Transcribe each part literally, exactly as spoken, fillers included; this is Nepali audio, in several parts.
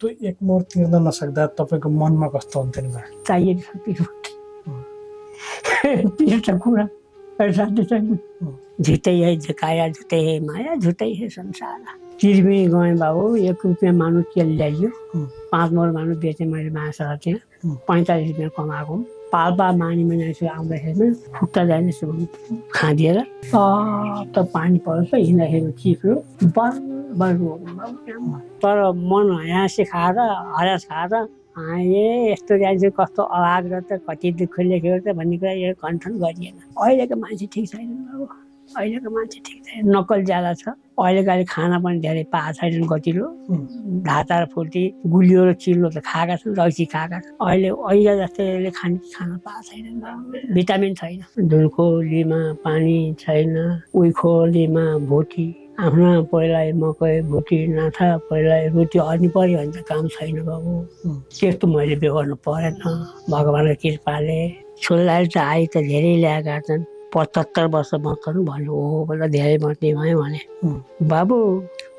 to ek more tirna na sakda tapeko maनमा कस्तो हुन्छ नि मलाई चाहिए पिरोट पिरोट कुरा पैसा दिन्छन् झुटै है झकाया झुटै है माया झुटै है संसार तिरबे गए बाबु एक रुपैयाँ मानु के ल्याइयो पाँच मोर मानु बेचे मैले माछा थिए पैंतालीस रुपैयाँ कमाएको पाल्पा मानी मान्छे आउँदा हेर्नु फुक्ता जाने सुन खादिएर अ त पानी पर्छ हिँड्दा हेर्नु चिप्रो बर तर मन हाँसे खाएर हरास खाएर आएँ यस्तो राज्य कस्तो अभाग र त कति दुःख लेखेको त भन्ने कुरा यो कन्ट्रोल गरिएन अहिलेको मान्छे ठिक छैन अब अहिलेको मान्छे ठिक छैन नक्कल ज्यादा छ अहिलेको अहिले खाना पनि धेरै पाएको छैनन् कतिलो ढाँचा र फुर्ती गुलियो र चिल्लो त खाएका छन् रक्सी खाएका छन् अहिले अहिले जस्तैले खाने खाना पाएको छैन भिटामिन छैन धुलको लिमा पानी छैन उइखो लिमा भोटी आफ्ना पहिला मकै भुटी नाथा पहिला रोटी अनि पऱ्यो भने त काम छैन बाबु त्यस्तो मैले बेहोर्नु परेन भगवान्को कृपाले छोराले त आइ त धेरै ल्याएका छन् पचहत्तर वर्ष बस्नु भन्यो हो भन्दा धेरै बस्ने भयो भने बाबु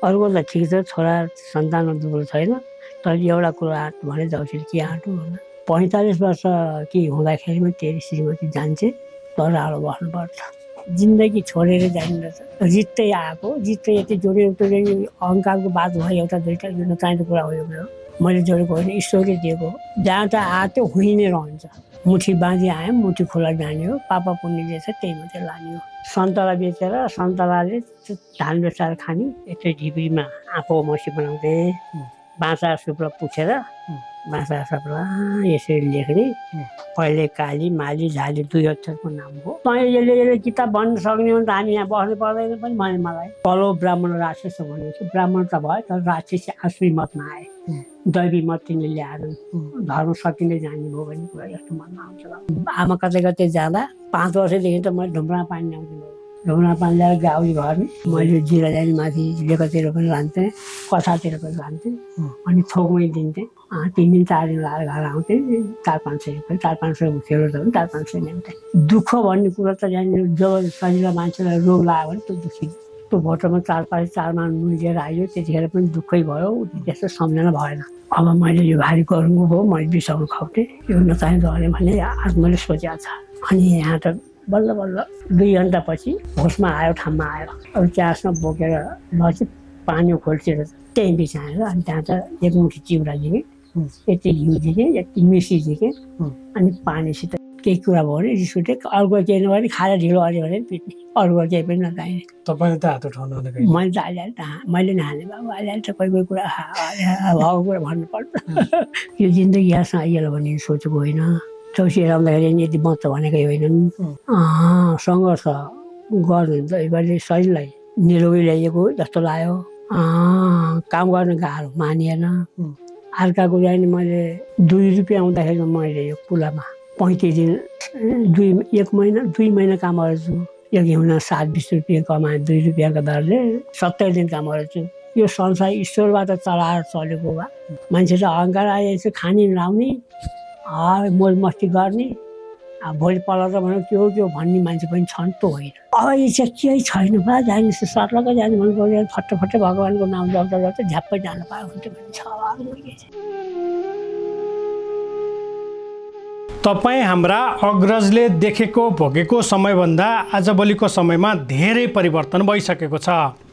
अरूको त ठिक छ छोरा सन्तान दुःख छैन तर एउटा कुरा आँट भने जाउँछ कि आँटो होला पैँतालिस वर्ष कि हुँदाखेरिमा तेरि श्रीमती जान्छे तर आलो बस्नुपर्छ जिन्दगी छोडेर जानु जित्दै आएको जित्दै यति जोड्यो उतै अहङ्कारको बात भयो एउटा दुईटा यो नचाहिँदो कुरा हो यो मेरो मैले जोडेको होइन ईश्वरले दिएको जहाँ त आयो त्यो हुइ नै रहन्छ मुठी बाँधी आयौँ मुठी खोला जाने हो पापा पुण्यले छ त्यही मात्रै लाने हो सन्तला बेचेर सन्तलाले धान बेचेर खाने यत्रो ढिबीमा आँपो मसी बनाउँथे बाँचा सुप्ला पुछेर बाँचा सुप्ला यसरी लेख्ने पहिले काली माली झाली दुई अक्षरको नाम हो तैँले यसले यसले किताब भन्न सक्ने हो त हामी यहाँ बस्नु पर्दैन पनि भने मलाई तलो ब्राह्मण राक्षस भनेको ब्राह्मण त भयो तर राक्षस आश्री मतमा आए दैवी मत तिनले ल्याएर धर्म सकिँदै जाने भयो भने कुरा जस्तो मनमा आउँछ आमा कतै कतै जाँदा पाँच वर्षदेखि त मैले ढुङ्ग्रा पानी ल्याउँदिनँ ढुङ्ग्रा पानी ल्याएर गाउँ घरमा मैले जिरा जाने माथि लेखतिर पनि लान्थेँ कथातिर पनि लान्थेँ अनि थोकमै दिन्थेँ तीन दिन चार दिन लाएर घर आउँथेँ चार पाँच सय रुपियाँ चार पाँच सय खेल्दा पनि चार पाँच सय ल्याउँथेँ दुःख भन्ने कुरा त यहाँनिर जब शरीरमा मान्छेलाई रोग लाग्यो भने त्यो दुःखी त्यो भोटोमा चार पाँच चारमा नुन लिएर आयो त्यतिखेर पनि दुःखै भयो त्यस्तो सम्झना भएन अब मैले यो भारी गर्नु भयो मैले बिसाउनु खाउँथेँ यो नचाहिँदो अरे भने आत्माले सोचेको छ अनि यहाँ त बल्ल बल्ल दुई घन्टा पछि होसमा आयो ठाउँमा आयो अब ग्यासमा बोकेर लसी पानी खोल्छेर त्यहीँ बिछाएर अनि त्यहाँ त एक मुठी चिउरा दिने यति घिउ दिने यति मिसी दिएँ अनि पानीसित केही कुरा भयो भने रिस उठे अर्को केही नभयो भने खाएर ढिलो अरे भने पिट्ने अरूको केही पनि नखाइने तपाईँले त हात उठाउनु मैले त अहिले त मैले नहाने बाबु अहिले त कोही कोही कुरा भएको कुरा भन्नुपर्छ यो जिन्दगी यहाँसँग आइहाल्यो भने सोचेको होइन चौसी हेराउँदाखेरि यति बच्छ भनेकै होइनन् सङ्घर्ष गर्नु अहिले शरीरलाई निरोगी ल्याइएको जस्तो लाग्यो काम गर्नु गाह्रो मानिएन अर्काको जाने मैले दुई रुपियाँ आउँदाखेरि मैले यो कुलामा पैँतिस दिन दुई एक महिना दुई महिना काम गर्छु एक हिउँना सात बिस रुपियाँ कमाएँ दुई रुपियाँको दरले सत्तरी दिन काम गर्छु यो संसार ईश्वरबाट चलाएर चलेको भए मान्छेले अहङ्कार आएपछि खाने लाउने मोल मस्ती गर्ने अब भोलिपल्ट त भनौँ के हो के हो भन्ने मान्छे पनि छन् त होइन अब इच्छा केही छैन बा जाने सर्लकै जाने मन पऱ्यो फट्टो फट्टै भगवान्को नाम जप्दा जप्दै झ्याप्पै जानु पायो हुन्थ्यो भने छ तपाईँ हाम्रा अग्रजले देखेको भोगेको समयभन्दा आजभोलिको समयमा धेरै परिवर्तन भइसकेको छ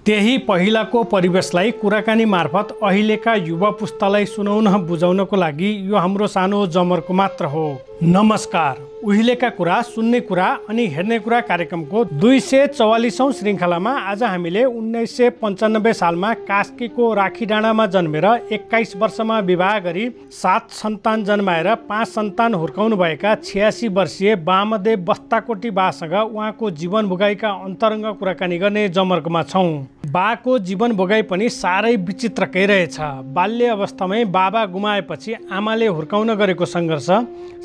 त्यही पहिलाको परिवेशलाई कुराकानी मार्फत अहिलेका युवा पुस्तालाई सुनाउन बुझाउनको लागि यो हाम्रो सानो जमरको मात्र हो। नमस्कार उहिलेका कुरा सुन्ने कुरा अनि हेर्ने कुरा कार्यक्रमको दुई सय चौवालीसौँ श्रृङ्खलामा आज हामीले उन्नाइस सय पन्चानब्बे सालमा कास्कीको राखी डाँडामा जन्मेर एक्काइस वर्षमा विवाह गरी सात सन्तान जन्माएर पाँच सन्तान हुर्काउनुभएका छयासी वर्षीय वामदेव बस्ताकोटी बासँग उहाँको जीवन भोगाइका अन्तरङ्ग कुराकानी गर्ने जमर्कोमा छौँ। बाको जीवन भोगाइ पनि साह्रै विचित्रकै रहेछ। बाल्य अवस्थामै बाबा गुमाएपछि आमाले हुर्काउन गरेको सङ्घर्ष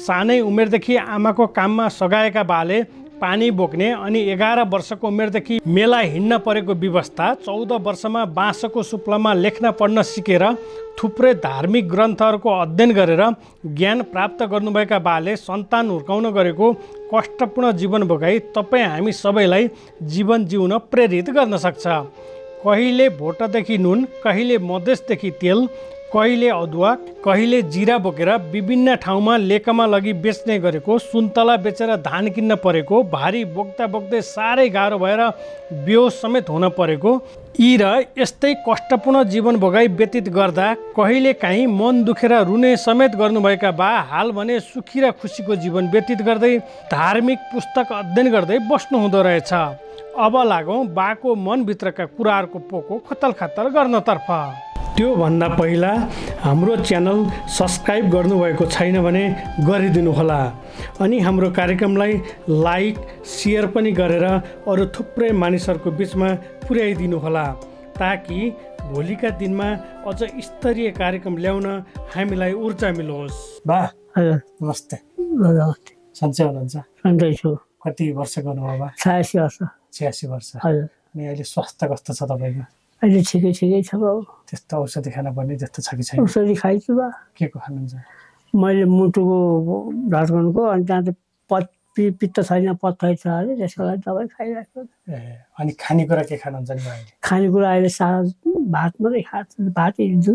सानै उमेरदेखि आमाको काममा सघाएका बाले पानी बोक्ने अनि एघार वर्षको उमेरदेखि मेला हिँड्न परेको व्यवस्था चौध वर्षमा बाँसको सुप्लामा लेख्न पढ्न सिकेर थुप्रै धार्मिक ग्रन्थहरूको अध्ययन गरेर ज्ञान प्राप्त गर्नुभएका बाले सन्तान हुर्काउन गरेको कष्टपूर्ण जीवन भोगाई तपाईँ हामी सबैलाई जीवन जिउन प्रेरित गर्न सक्छ। कहिले भोटदेखि नुन कहिले मधेसदेखि तेल कहिले अदुवा कहिले जीरा बोकेर विभिन्न ठाउँमा लेकमा लगी बेच्ने गरेको सुन्तला बेचेर धान किन्न परेको भारी बोक्दा बोक्दै सारै गाह्रो भएर बेहोस समेत हुन परेको यी र यस्तै कष्टपूर्ण जीवन भोगाई व्यतीत गर्दा कहिलेकाहीँ मन दुखेर रुने समेत गर्नुभएका बा हाल भने सुखी र खुसीको जीवन व्यतीत गर्दै धार्मिक पुस्तक अध्ययन गर्दै बस्नु हुँदो रहेछ। अब लागौं बाको मनभित्रका कुराहरुको पोको खतल खतल गर्नतर्फ। त्यो भन्दा पहिला हाम्रो च्यानल सब्स्क्राइब गर्नुभएको छैन भने गरिदिनु होला अनि हाम्रो कार्यक्रमलाई लाइक शेयर पनि गरेर अरु थुप्रै मानिसहरुको बीचमा पुर्याइदिनु होला ताकि भोलिका दिनमा अझ स्तरीय कार्यक्रम ल्याउन हामीलाई ऊर्जा मिलोस्। बा नमस्ते। सन्चै हुनुहुन्छ? सन्चै छु। कति वर्षको हुनुभयो बा? छयासी वर्ष। छयासी वर्ष। हजुर। अनि अहिले स्वास्थ्य कस्तो छ तपाईको? अहिले छिकै छिकै छ बाबु। त्यस्तो औषधि खाना पर्ने जस्तो छ कि छैन? औषधि खाइछु बा। के को खानुहुन्छ? मैले मुटुको ढाडको अनि त्यहाँ त पत्ती पित्त छैन पत्थै छ अरे त्यसको लागि दबाई खाइरहेको। ए अनि खानेकुरा के खानुहुन्छ नि अहिले? खानेकुरा अहिले साग भात मात्रै खान्छ। भात हिजो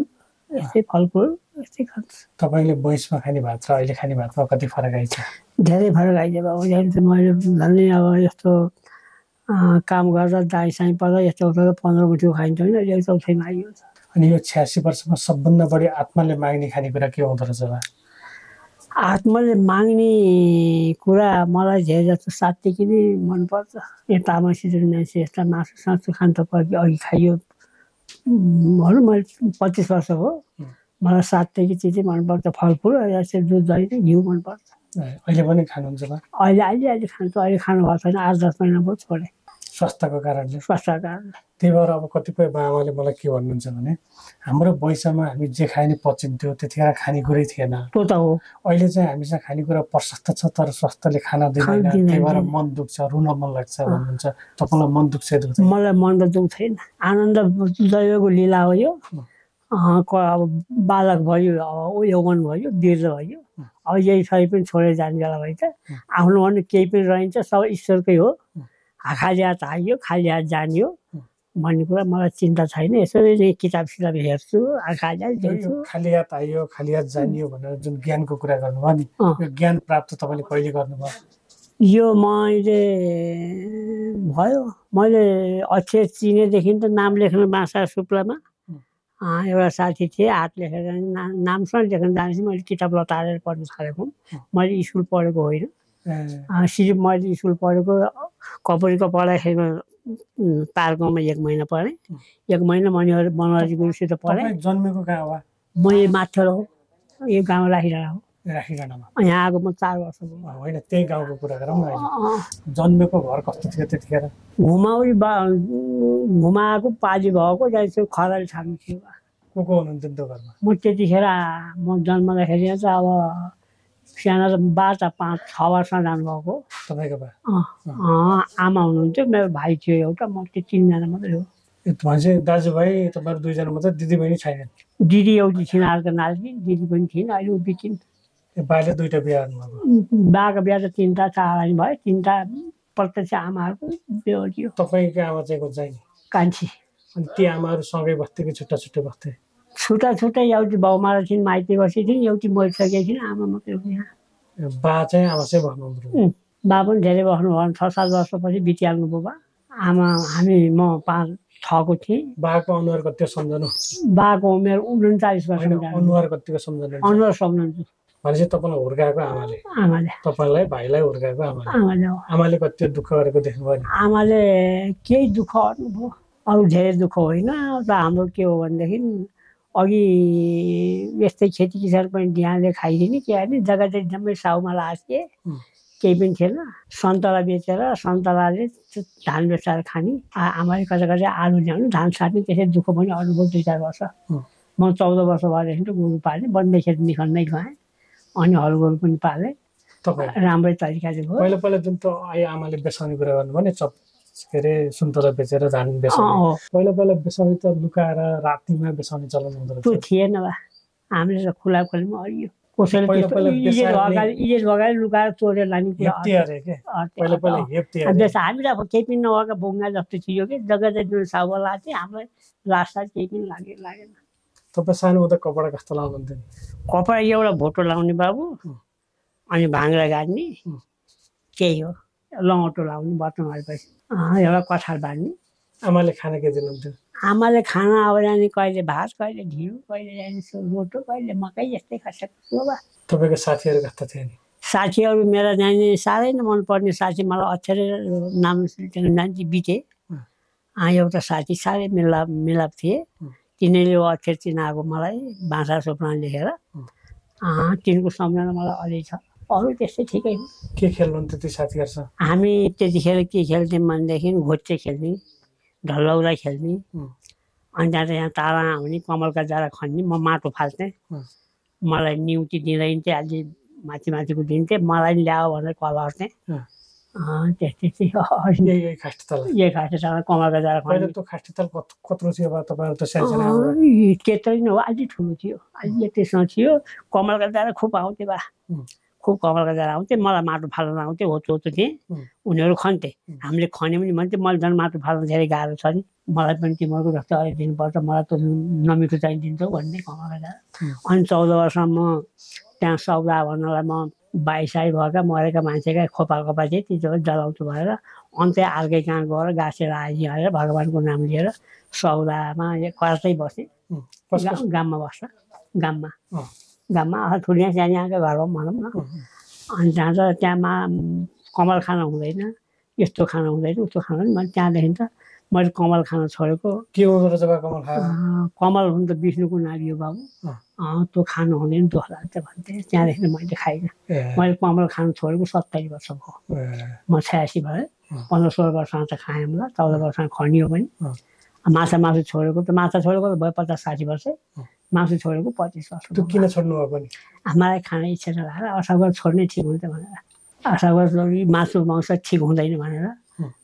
यस्तै फलफुल यस्तै खान्छ। तपाईँले बैसमा खाने भात र अहिले खाने भातमा कति फरक आइछ? धेरै फरक आइछ बाबु। अहिले मैले झन् अब यस्तो काम गर्दा दाई साई पर्दा यस्तो उठेर पन्ध्र मुठीको खाइन्छ होइन अहिले चौथाइ माग्यो। अनि यो छयासी वर्षमा सबभन्दा बढी आत्माले माग्ने खानेकुरा के हुँदो रहेछ? आत्माले माग्ने कुरा मलाई धेरै जस्तो सात्विक नै मनपर्छ। यो तामा सिजन मान्छे यस्ता मासु सासु खान त अघि खाइयो भनौँ मैले पच्चिस वर्ष हो मलाई सात्विक चिज मनपर्छ फलफुल दुध दही नै घिउ मनपर्छ। अहिले पनि खानुहुन्छ? अहिले अहिले अहिले खान्छु। अहिले खानु भएको छैन आठ दस महिना भयो छोडेँ स्वास्थ्यको कारणले। स्वास्थ्यको कारणले त्यही भएर अब कतिपय बाबाले मलाई के भन्नुहुन्छ भने हाम्रो वयसमा हामी जे खाए नि पचिन्थ्यो त्यतिखेर खानेकुरै थिएन। त्यो त हो। अहिले चाहिँ हामीसँग खानेकुरा प्रशस्त छ तर स्वास्थ्यले खाना दिँदैन त्यही भएर मन दुख्छ रुन मन लाग्छ भन्नुहुन्छ। तपाईँलाई मन दुख्छ? मलाई मन त दुख्दैन। आनन्द दैवको लीला हो यो। अब बालक भयो अब यौवन भयो दीर्घ भयो अब यही सबै पनि छोडेर जाने बेला भयो त आफ्नो भने केही पनि रहन्छ सब ईश्वरकै हो। खाली हात आइयो खाली हात जाने हो भन्ने कुरा मलाई चिन्ता छैन। यसरी किताब सिताब हेर्छु खाली हात हेर्छु। खाली हात आइयो खाली हात जाने हो भनेर जुन ज्ञानको कुरा गर्नुभयो नि यो ज्ञान प्राप्त तपाईँले कहिले गर्नुभयो? यो मैले भयो मैले अक्षर चिनेदेखि त नाम लेख्न माछा शुक्लामा एउटा साथी थिएँ हात लेखेर ना नामसँग लेख्न जाने मैले किताब लतारेर पढ्न थालेको। मैले स्कुल पढेको होइन सिर्फ मैले स्कुल पढेको कपडीको पढाइखेको तार गाउँमा एक महिना पढेँ एक महिना मनिहरी मनहरी गुरुसित पढेँ। जन्मेको गाउँ हो? म यो माथि हो यो गाउँ राखिडाँडा हो। राखिडाँडामा? यहाँ आएको म चार वर्ष भयो। होइन त्यही गाउँको कुरा गरौँ न। जन्मेको घर कस्तो थियो त्यतिखेर? घुमाउरी बा घुमाएको पाली भएको त्यहाँदेखि खराले छाड्नु थियो। को को हुनुहुन्थ्यो त्यो घरमा? म त्यतिखेर म जन्मदाखेरि त अब सानो त बाह्र त पाँच छ वर्षमा जानुभएको। तपाईँको बा? आमा हुनुहुन्थ्यो मेरो भाइ थियो एउटा म त्यो तिनजना मात्रै हो। दाजुभाइ तपाईँहरू दुईजना मात्रै? दिदीबहिनी छैनन्? दिदी एउटी थिइन् अर्को नाच्ने दिदी पनि थिइन् अहिले ऊ बितिन्। बाले दुईवटा बिहा गर्नुभएको? बाको बिहा त तिनवटा चारवटा भयो तिनवटा प्रत्यक्ष आमाहरूको बिहा थियो। तपाईँको आमा चाहिँ को चाहिँ? कान्छी। अनि ती आमाहरू सँगै बस्थे कि छुट्टा छुट्टै बस्थे? छुट्टा छुट्टै एउटी बाउमा थिइन् माइती बसी थिइन् एउटी मरिसकेकी थिइन् आमा मात्रै हो। यहाँ बा चाहिँ आमा चाहिँ बस्नु? बा पनि धेरै बस्नुभयो छ सात वर्षपछि बितिहाल्नु भयो बा। आमा हामी म पाँच छको थिएँ। बाको अनुहार कतिको सम्झनु? बाको उमेर उन्चालिस वर्ष। अनुहार कतिको सम्झनु? अनुहार सम्झन्छु। भनेपछि तपाईँलाई हुर्काएको आमाले? आमाले। तपाईँलाई भाइलाई हुर्काएको आमाले? आमाले। आमाले कति दुःख गरेको देख्नुभयो? आमाले केही दुःख गर्नुभयो अरू धेरै दुःख होइन त हाम्रो के हो भनेदेखि अघि यस्तै खेती किसान पनि ध्यानले खाइदिने के हाल्ने जग्गा चाहिँ जम्मै साउमा लाग्छ केही पनि थिएन सन्तला बेचेर सन्तलाले धान बेचेर खाने आमाले कता कता आलु ल्याउने धान साट्ने त्यसै दुःख पनि अनुभव दुई चार वर्ष। म चौध वर्ष भएदेखि त गोरु पालेँ बन्दै खेत निखन्दै गएँ अनि हल गोरु पनि पालेँ राम्रै तरिकाले भयो। पहिला पहिला जुन त आमाले बेसाउने कुरा गर्नुभयो नि चप के अरे सुन्तला बेचेर धान बेच्नु पहिला पहिला बेसाउने त लुकाएर रातिमा बेसाउने चलन हुँदो रहेछ? त्यो थिएन बा हामीले त खुला खुलीमा हरियो कसैले इजेल भगाएर लुकाएर चोरेर लाने हामीलाई अब केही पनि नभएको भुङ्गा जस्तो थियो कि जग्गा चाहिँ साउवा लाग्थ्यो हामीलाई लास्टलाई केही पनि लाग्यो लागेन। तपाईं सानो हुँदा कपडा कस्तो लाउनुहुन्थ्यो? कपडा एउटा भोटो लाउने बाबु अनि भाङरा गाड्ने केही हो लङटो लाउने बटन हालेपछि एउटा कठार बाँड्ने। आमाले खाना के दिनुहुन्थ्यो? आमाले खाना अब जाने कहिले भात कहिले ढिँडो कहिले जाने रोटो कहिले मकै जस्तै खसेको थियो। तपाईँको साथीहरू कस्ता थिए? साथीहरू मेरा जाने साह्रै नै मनपर्ने साथी मलाई अक्षर नाम जान्थे बिते। एउटा साथी साह्रै मिलाप मिलाप थिए तिनीले अक्षर चिनाएको मलाई भाषा स्वप्न लेखेर तिनको सम्झना मलाई अलि छ। अरू त्यस्तै ठिकै हो। के खेल्नुहुन्थ्यो ती साथीहरूसँग? हामी त्यतिखेर के खेल्थ्यौँ भनेदेखि घोटे खेल्ने ढलौरा खेल्ने अनि त्यहाँ यहाँ तारा आउने कमलका जारा खन्ने म माटो फाल्थेँ। मलाई निउति दिँदैन्थे अलि माथि माथिको दिन्थे मलाई ल्याओ भनेर कलर्थेँ। त्यस्तै थियो। यही खास्टेताल यही खास्टेताल कमलका जारा खन्ने। त्यो खास्टेताल कत्रो थियो तपाईँहरू त सानसानो? त्यत्रै नै हो अलि ठुलो थियो अलि यतिसम्म थियो। कमलका जारा खुब आउँथे बा खुब कमलका जारा आउँथे मलाई माटो फाल्न आउँथे होचो होचो थिएँ उनीहरू खन्थे। हामीले खन्यो भने भन्थे मैले झन् माटो फाल्न धेरै गाह्रो छ नि मलाई पनि तिमीहरूको जस्तो अहिले दिनुपर्छ मलाई त नमिठो चाहिदिन्छौ भन्ने कमलका जारा। अनि चौध वर्षमा म त्यहाँ सौदा भन्नलाई म बाइसाइ भएका मरेका मान्छेका खोपा खोपा थिएँ ती जलाउँछु भएर अन्त्य अर्कै कहाँ गएर गाँसेर आइदियो हालेर भगवान्को नाम लिएर सौदामा कर्तै बसेँ। गाममा बस्छ गाममा गाममा ठुलिया सानीको घरमा भनौँ न। अनि जान्छ त्यहाँमा कमल खाना हुँदैन यस्तो खाना हुँदैन उस्तो खाना मैले त्यहाँदेखि त मैले कमल खाना छोडेको। के हुँदो रहेछ कमल खाना? कमल हुनु त विष्णुको नारी हो बाबु त्यो खानु हुँदैन दोहोला त भन्थे। त्यहाँदेखि मैले खाइनँ। मैले कमल खाना छोडेको सत्तरी वर्ष भयो। म छयासी भएँ पन्ध्र सोह्र वर्षमा त खाएँ ल चौध वर्षमा खनियो पनि। माछा मासु छोडेको त माछा छोडेको त भयो पचास साठी वर्ष मासु छोडेको पच्चिस वर्ष। त्यो किन छोड्नु भयो पनि? मलाई खाना इच्छा नलाएर असागर छोड्ने ठिक हुन्थ्यो भनेर असागर मासु मांस ठिक हुँदैन भनेर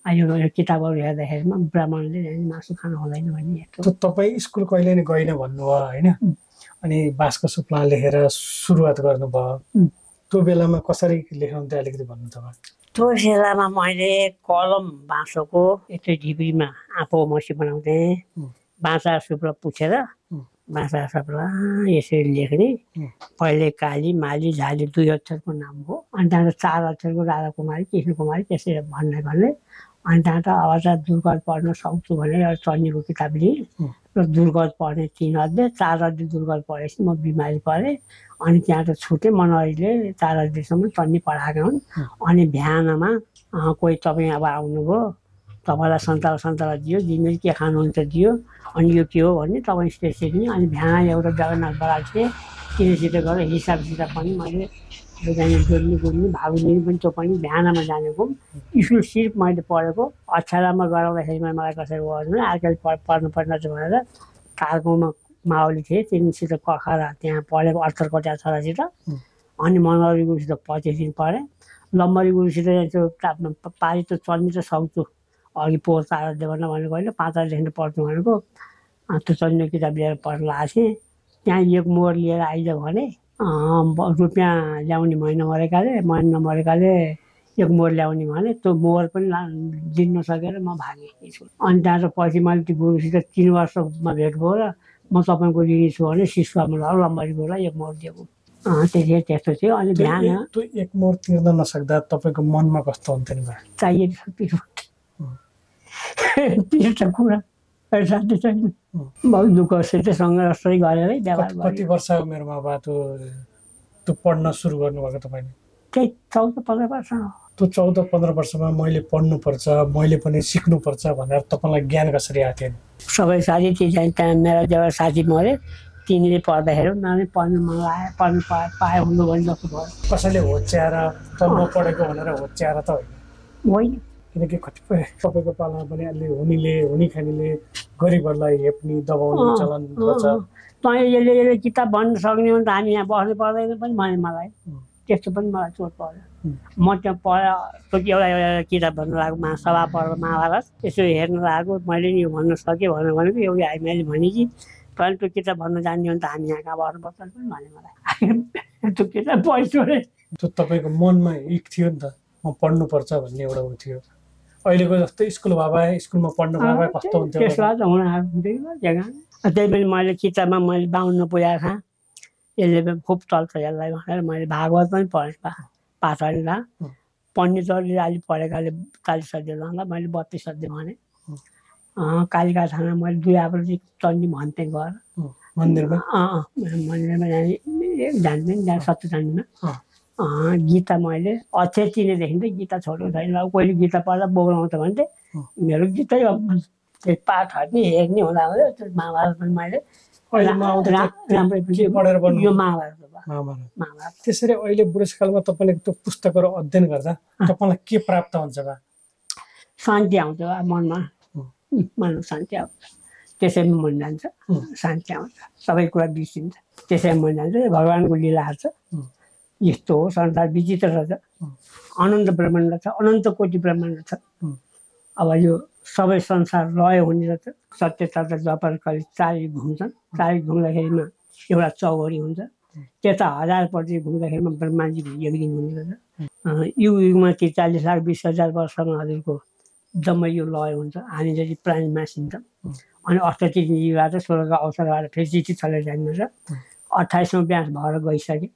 अहिले किताबहरू हेर्दाखेरिमा ब्राह्मणले मासु खानु हुँदैन भन्ने। तपाईँ स्कुल कहिले नै गएन भन्नुभयो होइन? अनि बाँसको स्वप्न लेखेर सुरुवात गर्नुभयो त्यो बेलामा कसरी लेख्नुहुन्थ्यो अलिकति भन्नु तपाईँ? त्यो बेलामा मैले कलम बाँसोको यत्रो ढिब्रीमा आँपो मसी बनाउँथेँ बाँसा सुप्र पुछेर बाँसा सप्ला यसरी लेख्ने। पहिले काली माली झाली दुई अक्षरको नाम हो अनि त्यहाँबाट चार अक्षरको राधा कुमारी कृष्ण कुमारी त्यसरी भन्ने भन्ने। अनि त्यहाँ त अब त दुर्गत पढ्न सक्छु भनेर चन्नीको किताब लिएँ र दुर्गत पढ्ने तिन अध्याय चार अध्याय दुर्गत पढेपछि म बिमारी परेँ। अनि त्यहाँ त छुटेँ मनहरीले चार अध्यायसम्म चन्नी पढाएका हुन्। अनि बिहानमा कोही तपाईँ अब आउनुभयो तपाईँलाई सन्ताल सन्ताल दियो दिने के खानुहुन्छ दियो अनि यो के हो भने तपाईँ स्पेसिफिक। अनि बिहान एउटा जगन्नाथ बराल थिएँ तिनीसित गरेर हिसाब किताब पनि मैले जाने गोर्मी गोर्मी भाग लिने पनि त्यो पनि बिहानमा जानेको स्कुल सिर्फ मैले पढेको अक्षरामा गराउँदाखेरि मलाई कसरी गर्नु अर्कै पढ्नु पर्ने भनेर तारकोमा माओली थिएँ तिनीसित कखरा त्यहाँ पढेको अर्थरकोटा छोरासित। अनि मनोहरी गुरुसित पच्चिस दिन पढेँ लम्बरी गुरुसित त्यो पारि त चल्नु त सक्छु अघि पोहोर चार अध्याय भन्न भनेको होइन पाँच अध्यायदेखि पढ्नु भनेको त्यो चन्नी किताब लिएर पढ्न आएको थिएँ। त्यहाँ एक मोहर लिएर आइज भने रुपियाँ ल्याउने महिना मरेकाले महिना मरेकाले एक मोहर ल्याउने भने त्यो मोहर पनि दिन नसकेर म भागेँ। अनि त्यहाँ पछि मैले त्यो गुरुसित तिन वर्षमा भेट भयो र म तपाईँको ऋणी छु भने शिष्यमा ल लम्बरी गुरुलाई एक मोहर दिएको त्यति त्यस्तो थियो। अनि बिहान त्यो एक मोहर तिर्न नसक्दा तपाईँको मनमा कस्तो हुन्थ्यो नि? चाहिएको त्यस्तो कुरा साथी छैन बहुत दुःखसित सङ्घर्ष गरेरै व्यवहार गरेँ। कति वर्ष उमेरमा बा त्यो त्यो पढ्न सुरु गर्नुभएको तपाईँले? त्यही चौध पन्ध्र वर्ष। त्यो चौध पन्ध्र वर्षमा मैले पढ्नुपर्छ मैले पनि सिक्नुपर्छ भनेर तपाईँलाई ज्ञान कसरी आएको थिएन? सबै साथी त्यहाँ त्यहाँ मेरा जब साथी मरे तिनीले पढ्दाखेरि नानी पढ्नु मन लाग्यो पढ्नु पाए पाए हुनु भने जस्तो भयो। कसैले होच्याएर त नपढेको भनेर होच्याएर त होइन होइन किनकि कतिपय तपाईँको पालामा पनि अलि हुनेले हुने खानेले गरिबहरूलाई हेप्ने दबाउने चलन गर्छ। तैँ यसले यसले किताब भन्न सक्ने हो भने त हामी यहाँ बस्नु पर्दैन पनि भने मलाई त्यस्तो पनि मलाई चोट पर्यो। म त्यहाँ पढ कति एउटा एउटा किताब भन्नु लागेको महासभा पढ्दा महाभारत यसो हेर्नु लागेको मैले नि यो भन्न सकेँ भनेर भनेको एउटा मैले भने कि तैँले त्यो किताब भन्न जान्ने हो भने त हामी यहाँ कहाँ बस्नुपर्छ पनि भने मलाई त्यो किताब पढ्ने। त्यो तपाईँको मनमा इक थियो नि त म पढ्नुपर्छ भन्ने एउटा उ थियो। अहिलेको जस्तो स्कुल भए स्कुलमा पढ्नु भए कस्तो हुन्थ्यो? अतः भी माले चिता में माले बाउंड न पुया था ये लेकिन खूब चलता चल रहा है वहाँ माले भागवत में पढ़ने पा पास आने ला पढ़ने तो जाली पढ़े काले काली सदी लाना माले बहुत ही सदी माने आह काली का थाना माले दो आपलोग जी चंडी मानते हैं गौर मंदिर में आह मंदिर में जाने जानते हैं जान सत्य जानते हैं आह गीता माले अच्छे चीने देखेंगे गीता छोड़ो जाने लाओ कोई गीता पाला बोल रहा हूँ तो बंदे मेरे गीता ये पाठ है नहीं एक नहीं होता है तो मावार बन माले यो मावार मावार मावार तीसरे ओले बुरस्कल में तो अपने तो पुस्तक और अध्ययन करता तो अपना क्या प्राप्त होने जगह शांति आउट है मन में मानो शांति आउट जैसे मन जानता शांति आउट सभी को बीसी जैसे मन जानता भगवान को लीला है ये तो संसार बीजी तरह था अनंत ब्रह्मांड था अनंत कोटि ब्रह्मांड था अब जो सबै संसार लय हुने रहेछ सत्य तथा द्वापरकाली चारै घुम्छन् चारै घुम्दाखेरिमा एउटा चौघरी हुन्छ त्यता हजारपट्टि घुम्दाखेरिमा ब्रह्माजी एक दिन हुने रहेछ यो युगमा चालीस लाख बीस हजार वर्षमा हजुरको जम्मै यो लय हुन्छ हामी जति प्राणी मासिन्छौँ अनि अठतीस युगबाट स्वर्ग अवसरबाट फेरि चले जान्छ अट्ठाइसौँ व्यास भएर गइसके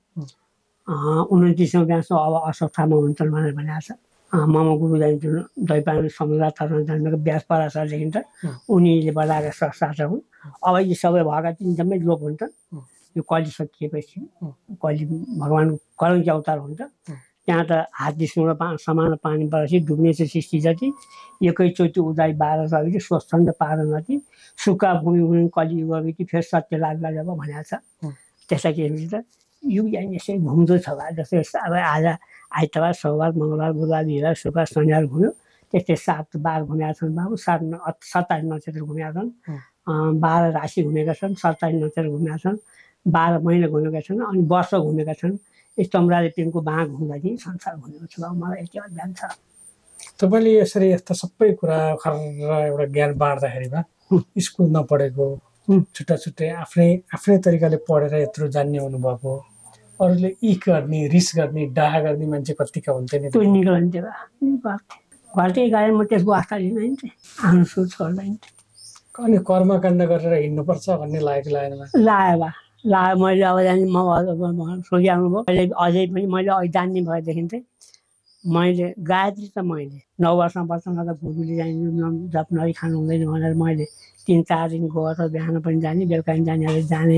उन्तिसौँ व्यासमा अब अशोकथामा हुन्छन् भनेर भनेको छ मामा गुरु जान्छु दैपान समुदाय तरण जन्मेको व्यास पराशर देखिन्छ उनीले बनाएर शास्त्र हुन् अब यी सबै भएका तिन जम्मै लोप हुन्छ यो कलि सकिएपछि कलि भगवानको कलङ्की अवतार हुन्छ त्यहाँ त हातले सुन समान पानी बरसी डुब्ने चाहिँ सृष्टि जति एकैचोटि उदाय बाह्र सय स्वस्थन्द पारनति सुक्खा भूमि हुने कलियुग बिति फेरि सत्य लाग्ला जब भनेको छ त्यसै के हुन्छ युग यसै घुम्दो छ जस्तै अब आज आइतबार सोमबार मंगलबार बुधबार बिहिबार शुक्रबार शनिबार घुम्यो त्यस्तै सात बार घुमेका छन् बाबु सात सत्ताइस नक्षत्र घुमेका छन् बाह्र राशि घुमेका छन् सत्ताइस नक्षत्र घुमेका छन् बाह्र महिना घुमेका छन् अनि वर्ष घुमेका छन् चमराले तिनको बाँक घुम्दाखेरि संसार घुमेको छ बाबु मलाई यति अध्ययन छ तपाईँले यसरी यस्ता सबै कुरा एउटा ज्ञान बाँड्दाखेरिमा स्कुल नपढेको छुट्टा छुट्टै आफ्नै आफ्नै तरिकाले पढेर यत्रो जान्ने हुनुभएको अरूले ई गर्ने रिस गर्ने डाहा गर्ने मान्छे कतिका हुन्थे नि त्यो निकल्थे बा घरकै गाडी म त्यसको आस्था लिन्थे आउनु सुरु छोड्दैन्थे अनि कर्मकाण्ड गरेर हिँड्नुपर्छ भन्ने लागेको लागेन लायो बा लायो मैले अब जाने म सोच्याउनु भयो मैले अझै पनि मैले अझै जान्ने भएदेखि चाहिँ मैले गायत्री त मैले नौ वर्षमा बस्न त गुरुले जाने जप नरी खानु हुँदैन भनेर मैले तीन चार दिन गएर बिहान पनि जाने बेलुका पनि जाने जाने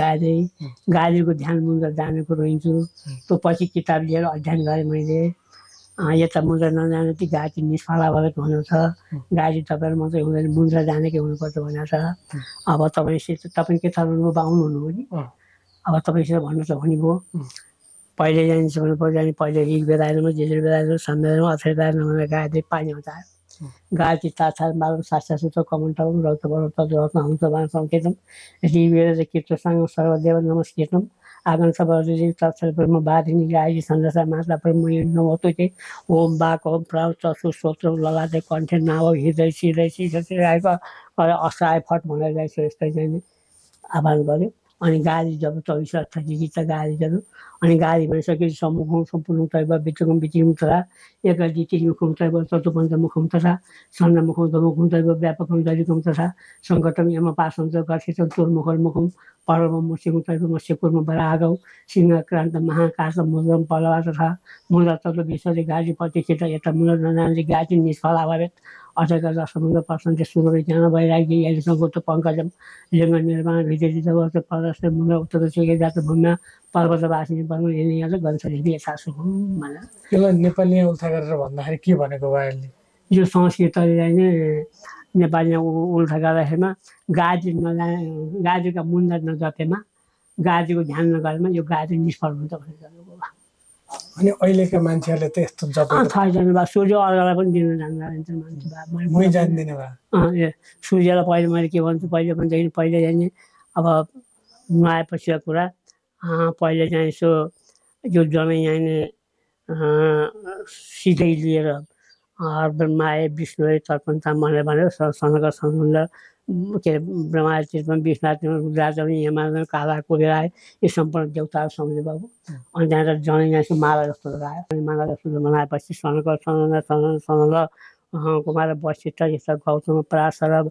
गायत्री गायत्रीको ध्यान मुद्रा जानेको रोइन्छु त्यो पछि किताब लिएर अध्ययन गरेँ मैले यता मुद्रा नजाने ती गायत्री निष्फला भगत भन्नुहुन्छ गायत्री तपाईँहरू मात्रै हुँदैन मुद्रा जानेकै हुनुपर्छ भनेको छ अब तपाईँसित तपाईँ के थाल्नुभयो बाहुन हुनुभयो नि अब तपाईँसित भन्नु छ भन्नुभयो पहिले जाने भन्नु पर्यो जाने पहिले ऋग्वेद आएनमा यजुर्वेद आएनमा सामवेदमा अथर्ववेद आएनमा गायत्री पानी आउँछ गायत्री चार बाह्र शास्त्र सूत्र कमण्डलम रौत बरौत रत्न हंस बाण सङ्केतम ऋग्वेद कीर्तनसँग सर्वदेव नमस्कृतम आगन सबरी तत्सर ब्रह्म बाधिनी गायकी सन्दशा माता ब्रह्म यो नमोस्तुते ओम बाक ओम प्राव चसु श्रोत्र ललाटे कण्ठ नाव हृदय सिदय सिदय आएको असहाय फट भनेर जान्छ यस्तै चाहिँ आह्वान गर्यो अनि गाली जब चौबीस अठासी गीत गाली जब अनि गाली भइसक्यो सम्मुखौँ सम्पूर्ण तैव बिचुम बिचुम तथा एक द्वितीयमुखम तैव चतुपञ्चमुखम तथा सन्नमुखम दमुखम तैव व्यापकम दलिकम तथा सङ्कटम यम पासम गर्षित चोरमुखलमुखम पर्व मस्यम तैव मस्यपुरम बरागौ सिंहक्रान्त महाकाश मुद्रम पलवा तथा मुद्रा तत्व विषय गाली प्रतिष्ठित यता मुद्रा नजाने गाली निष्फला भवेत अथका दशमलव पर्सेन्ट सूर्य ज्ञान भइरहेको अहिलेसम्मको त पङ्कजम लिङ्ग निर्माण विदेशी जब प्रदर्श मुद्दा उत्तर दक्षिण जात भूमिमा पर्वतवासिनी बन्नु यिनी यहाँ गन्थलेबी सासु हुँ भनेर त्यसलाई नेपालीमा उल्था गरेर भन्दाखेरि के भनेको भाइले यो संस्कृतलाई नै नेपालीमा उल्था गर्दाखेरिमा गाजी नजाने गाजीका मुन्दा नजपेमा गाजीको ध्यान नगरेमा यो गाजी निष्फल हुन्छ भनेर अनि अहिलेका मान्छेहरूले त यस्तो जप छैन बा सूर्य अर्घलाई पनि दिनु जान्दैन मान्छे बा मै जान्दिनँ बा अँ सूर्यलाई पहिले मैले के भन्छु पहिले भनेदेखि पहिले जाने अब नुहाएपछिको कुरा पहिले चाहिँ यसो यो जनै जाने सिधै लिएर ब्रह्माए विष्णुए तर्पणता भनेर भनेर सँगसँग सम्बन्ध के अरे ब्रह्मा त्रिपन विष्णु रुद्राजनी यमाजन काला कोबेराए यो सम्पूर्ण देवताहरू सम्झे बाबु अनि त्यहाँबाट जनै यहाँ माला जस्तो लगायो अनि माला जस्तो बनाएपछि सनक सन सन कुमार बसिष्ठ जस्ता गौतम पराशरभ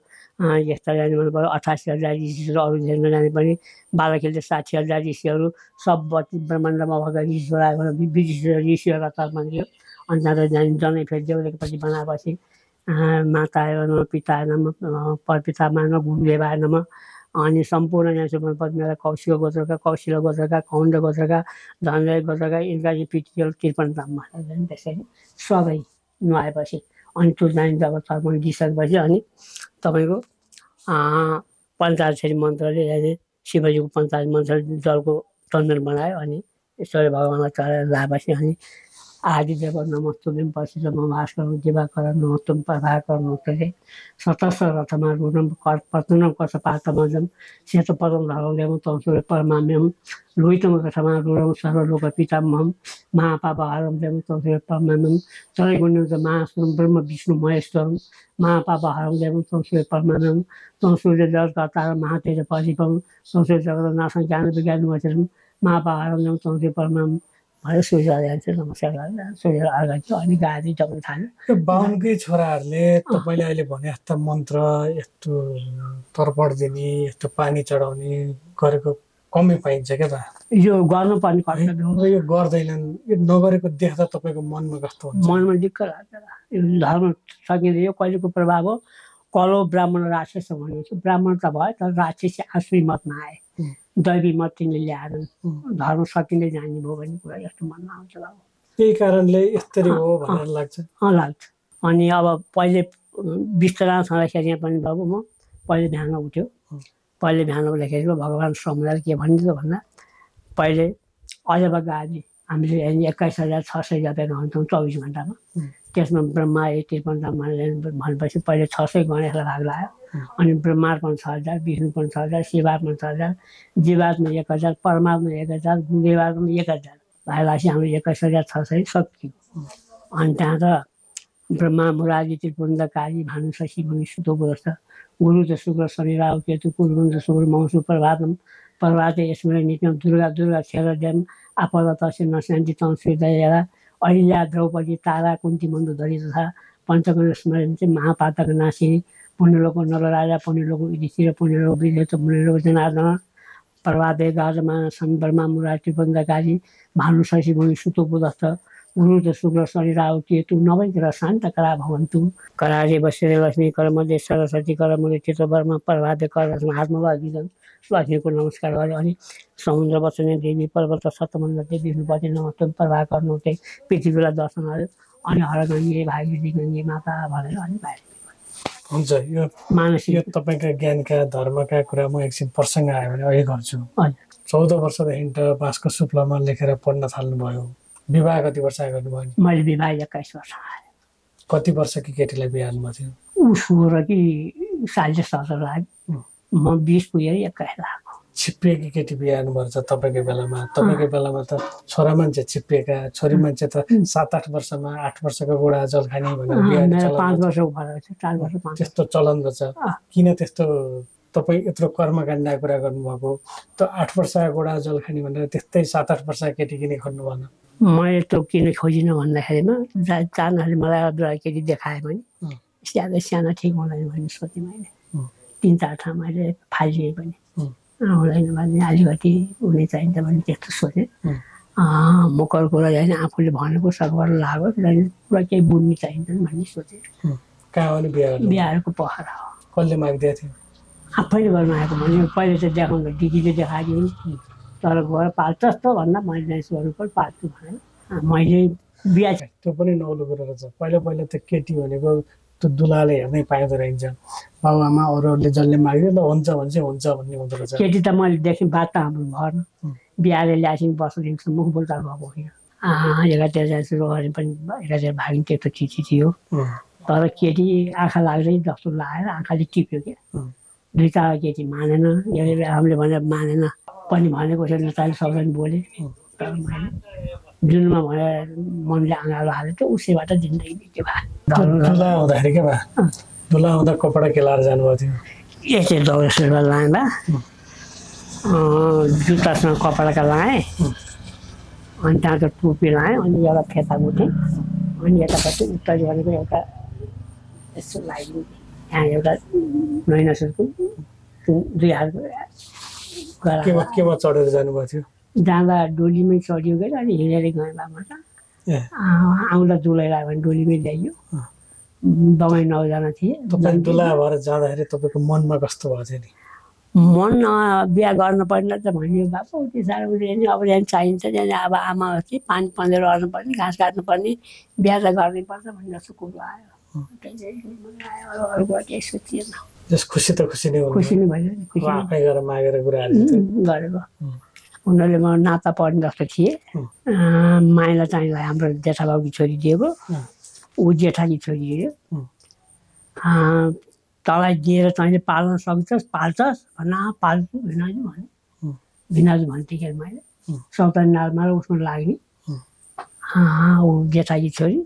जस्ता जाने मनपर्यो। अठासी हजार ऋषिहरू अरू झेल्न जाने पनि बालखेलले साठी हजार ऋषिहरू सब ब्रह्माण्डमा भएका ऋषिहरू ऋषिहरूका तर्फमा थियो। अन्तर जाने जनै फेरि देउलेकोपट्टि बनाएपछि माताय नम पिताय नम परपितामा नम गुरुदेवाय नम अनि सम्पूर्ण यहाँसम्म पद्मेरा कौशिक गोत्रका कौशिला गोत्रका खण्ड गोत्रका धनजय गोत्रका इन्द्रजी पिटिएल त्रिपन्न धाममा त्यसरी सबै नुहाएपछि अनि त्यो जाने जब तर्पण दिइसकेपछि अनि तपाईँको पञ्चाक्षरी मन्त्रले यहाँले शिवजीको पञ्चाक्षरी मन्त्र जलको चन्दन बनायो अनि ईश्वर भगवान्लाई चढाएर लाएपछि अनि आदिदेव नमस्तुभ्य पशुजम भास्कर दिवाकर नमस्तुम प्रभाकर नमस्ते सतस्व रथमा रुणम पतनम कस पातमजम सेतो पदम धरौलेम तौसुर परमाम्यम लोहितम कथमा रुणम सर्वलोक पितामहम महापापहारम देम तौसुर परमाम्यम चलैगुण्यज महासुरम ब्रह्म विष्णु महेश्वरम महापापहारम देम तौसुर परमाम्यम तौसुर जगतकर्ता महातेज परिपम तौसुर जगतनाथ ज्ञान विज्ञान वचनम महापापहारम देम तौसुर परमाम्यम भयो। सूर्य नमस्कार सूर्य अर्घ अनि गाडी जग्न थाल्यो। त्यो बाहुनकै छोराहरूले तपाईँले अहिले भने यस्ता मन्त्र यस्तो तर्पण दिने यस्तो पानी चढाउने गरेको कमी पाइन्छ क्या त? यो गर्नुपर्ने खर्च यो गर्दैनन् यो नगरेको देख्दा तपाईँको मनमा कस्तो हुन्छ? मनमा दिक्क लाग्छ। यो धर्म सकिँदै यो कहिलेको प्रभाव हो? कलो ब्राह्मण राक्षस भनेको ब्राह्मण त भयो तर राक्षसी आश्री मतमा आए दैवी मत तिनले ल्याएर धर्म सकिँदै जाने भयो भन्ने कुरा यस्तो मनमा आउँछ। बाबु त्यही कारणले यस्तरी हो भनेर लाग्छ। अँ लाग्छ। अनि अब पहिले बिस्तरा छँदाखेरि पनि बाबु म पहिले बिहान उठ्यो पहिले बिहान उठ्दाखेरि भगवान् समुदाय के भनिन्छ भन्दा पहिले अजबा गाडी हामीले एक्काइस हजार छ सय गरेर हुन्छौँ चौबिस घन्टामा त्यसमा ब्रह्मा त्रिपन्न भनेपछि पहिले छ सय गणेशलाई भाग लाग्यो अनि ब्रह्मार्पण छ हजार विष्णुपण छ हजार शिवार्पण छ हजार जीवार्पण एक हजार परमार्पण एक हजार गुरुदेवार्पण एक हजार भएपछि हाम्रो एक्काइस हजार छ सय सकियो। अनि त्यहाँ त ब्रह्मा मुरारी त्रिपुण्डकारी भानु शशि भूमि सुतो ग्रस्त गुरु त शुक्र शनि राहु केतु कुलगुण त शुक्र मौसु प्रभातम प्रभाते यसमा नित्यम दुर्गा दुर्गा खेर देम आपदा तस्य नशान्ति तंसुदयरा अहिल्या द्रौपदी तारा कुन्ती मन्द धरी तथा पञ्चकन्या स्मरण चाहिँ महापातक नासिनी पुण्यलोक नलराजा पुण्यलोक इदितिर पुण्यलोक विधेत पुण्यलोक जनार्दन प्रभाते गाजमा सन्बर्मा मुरारी बन्दाकारी भानु शशि भूमि सुतो बुधस्थ गुरु त शुक्र शनि राहु केतु नवैतिर शान्त करा भवन्तु करारे बसेर लक्ष्मी करमले सरस्वती करमले चित्रवर्मा प्रभाते करसमा आत्मवादिजन लक्ष्मी को नमस्कार गरे अनि समुद्र वचने देवी पर्वत सतमन्द देवी विष्णुपति नमस्तुम प्रभा गर्नुहुँदै पृथ्वीलाई दर्शन गर्यो अनि हरगङ्गे भागीरथी गङ्गे माता भनेर अनि भाइ हुन्छ। यो मानसिक यो तपाईँका ज्ञानका धर्मका कुरामा एकछिन प्रसङ्ग आयो भने अहिले गर्छु। चौध वर्षदेखि त भास्कर शुक्लमा लेखेर पढ्न थाल्नुभयो। विवाह कति वर्ष गर्नुभयो? मैले विवाह एक्काइस वर्ष। कति वर्षकी केटीलाई बिहानमा थियो? ऊ सोह्र कि साढे सत्र लाग्यो म बीस पुगेर एक्काइस लाग्यो। छिप्पिएकी केटी बिहान भएर त तपाईँको बेलामा तपाईँको बेलामा त छोरा मान्छे छिप्पिएका छोरी मान्छे त सात आठ वर्षमा आठ वर्षको गोडा जलखानी भनेर पाँच वर्षको भएर चार वर्ष त्यस्तो चलन रहेछ। किन त्यस्तो तपाईँ यत्रो कर्मकाण्ड कुरा गर्नुभएको त आठ वर्षको गोडा जलखानी भनेर त्यस्तै सात आठ वर्ष केटी किन खोज्नु भएन? मैले त किन खोजिनँ भन्दाखेरिमा चारले मलाई केटी देखाएँ भने सानो सानो ठिक हुँदैन भन्ने सोचेँ मैले। तीन चार ठाउँ मैले फालिदिएँ पनि हुँदैन भने अलिकति हुने चाहिन्छ भने त्यस्तो सोचेँ। म कल कुरा होइन आफूले भनेको सकभर लाग्यो पुरा केही बुझ्नु चाहिन्छ भन्ने सोचेँ। कहाँ बिहारको पहरा हो कसले मागिदिएको थियो? आफैले घर मागेको भने पहिले चाहिँ देखाउनु दिदीले देखाएको तर गएर पाल जस्तो भन्दा मैले स्वरूप पाल्छु भने मैले बिहा त्यो पनि नौलो कुरा रहेछ। पहिला पहिला त केटी भनेको त्यो दुलाले हेर्नै पाइँदो रहन्छ बाबुआमा अरूहरूले जसले माग्यो ल हुन्छ भने चाहिँ हुन्छ भन्ने हुँदो रहेछ। केटी त मैले देखेँ बात त हाम्रो घर बिहाले ल्यासिङ वर्षदेखि मुख बोल्दा भएको होइन एकातिर जान्छु गरे पनि एकातिर भागिन त्यस्तो चिठी थियो तर केटी आँखा लाग्दै जस्तो लगाएर आँखाले टिप्यो क्या दुई चार केटी मानेन हामीले भनेर मानेन पनि भनेको छ नेपाली सबैले बोले तर मैले जुनमा भनेर मनले आँगालो हाल्यो त्यो उसैबाट जिन्दगी बित्यो। धुला हुँदाखेरि के भए धुला हुँदा कपडा केलाएर जानुभएको थियो यसरी दौरा सुरुवाल लाँदा जुत्तासँग कपडाका लाएँ अनि त्यहाँको टोपी लाएँ अनि एउटा फेता मुठेँ अनि यतापट्टि उत्तरी भनेको एउटा यस्तो लाग्यो यहाँ एउटा नैना सरको दुई हाल केमा केमा चढेर जानु भएको थियो दादा डोलीमै चढ्यो गयो अनि हिँडेर गए बाबा त आउँदा जुलाई लाग्यो भने डोलीमै ल्याइयो दबाई नौजना थिए तपाईं दुला भएर जाँदाखेरि तपाईको मनमा कस्तो भयो थियो नि मन बिहा गर्न पर्ने त भन्यो बाबु त्यो सारा उनी अब यहाँ चाहिन्छ नि अब आमा चाहिँ पानी पन्देर गर्नु पर्ने घाँस काट्नु पर्ने बिहा त गर्नै पर्छ भन्ने जस्तो कुरो आयो जस खुसी त खुसी नै हो खुसी नै भयो खुसी आफै गरेर मागेर कुरा गरेको उनीहरुले म नाता पढ्ने जस्तो थिए माइलाई चाहिँ हाम्रो जेठा बाबुको छोरी दिएको उ जेठाकी छोरी हो आ तलाई दिएर चाहिँ पाल्न सक्छस् पाल्छस् भना पाल्छु भिनाजु भने भिनाजु भन्थिखेर मैले सौतन नालमा उसको लाग्ने आ उ जेठाकी छोरी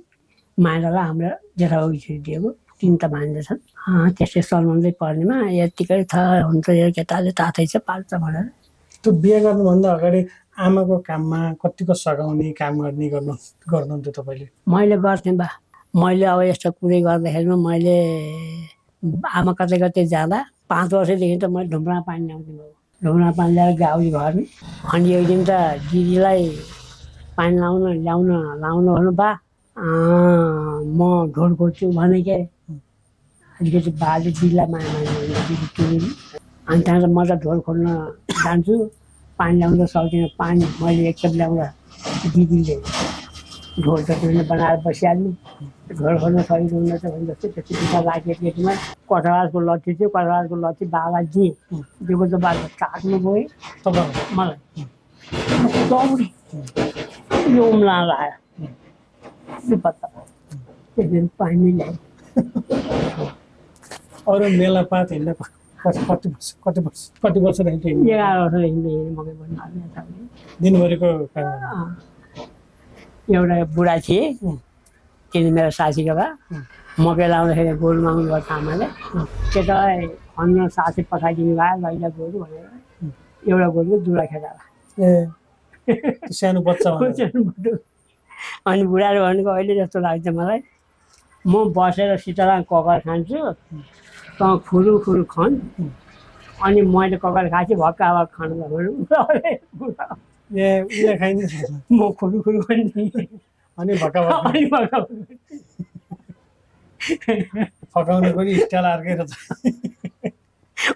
माइलाई हाम्रो जेठा बाबुको छोरी दिएको तीनटा भान्जा छन् त्यसले सलमानले पर्नेमा यतिकै छ हुन्छ यो केटाले तातै छ पाल्छ भनेर त्यो बिहे गर्नुभन्दा अगाडि आमाको काममा कतिको सघाउने काम गर्ने गर्नु गर्नुहुन्थ्यो तपाईले मैले गर्थे बा मैले अब यस्तो कुरै गर्दाखेरि मैले आमा कतै कतै जाँदा पाँच वर्षदेखि त मैले ढुङ्ग्रा पानी ल्याउँथेँ ढुङ्ग्रा पानी ल्याएर गाउँ घरमा अनि एक दिन त दिदीलाई पानी लाउन ल्याउन लाउनु भन्नु बा म ढोल खोज्छु भने के अलिकति बाजे दिदीलाई माया माग्नु अनि त्यहाँ म त ढोल खोल्न जान्छु पानी ल्याउन सक्दिनँ पानी मैले एकखेप ल्याउँदा दिदीले ढोल त त्यसले बनाएर बसिहाल्नु ढोल खोल्न सकिँदैन त भने जस्तो त्यति दुःख लाग्यो केटीमा कटवासको लट्ठी थियो कटवासको लट्ठी बाबाजी दिएको त बाबा काट्नु गयो तब मलाई यो उम्ला आयो पत्ता त्यो पानी ल्यायो अरु मेला पात हिँड्दा कति वर्ष कति वर्ष कति वर्षदेखि एघार वर्षदेखि मकै भन्नु दिनभरिको एउटा बुढा थिए त्यही मेरो साथीको भए मकै लाउँदाखेरि गोरुमा आउनु गर्छ आमाले केटालाई अन्न साथी पठाइदिनु भयो लैजा गोरु भनेर एउटा गोरुको जुरा खेदा ए सानो बच्चा अनि बुढाले भनेको अहिले जस्तो लाग्छ मलाई म बसेर सितला ककर खान्छु त खुरु खुरु खन अनि मैले ककर खाएँ भक्का भक्का खानु ए उले खाइन्छ म खुरु खुरु खन्छु अनि भक्का भक्का फकाउनु पनि स्टाइल अर्कै रहेछ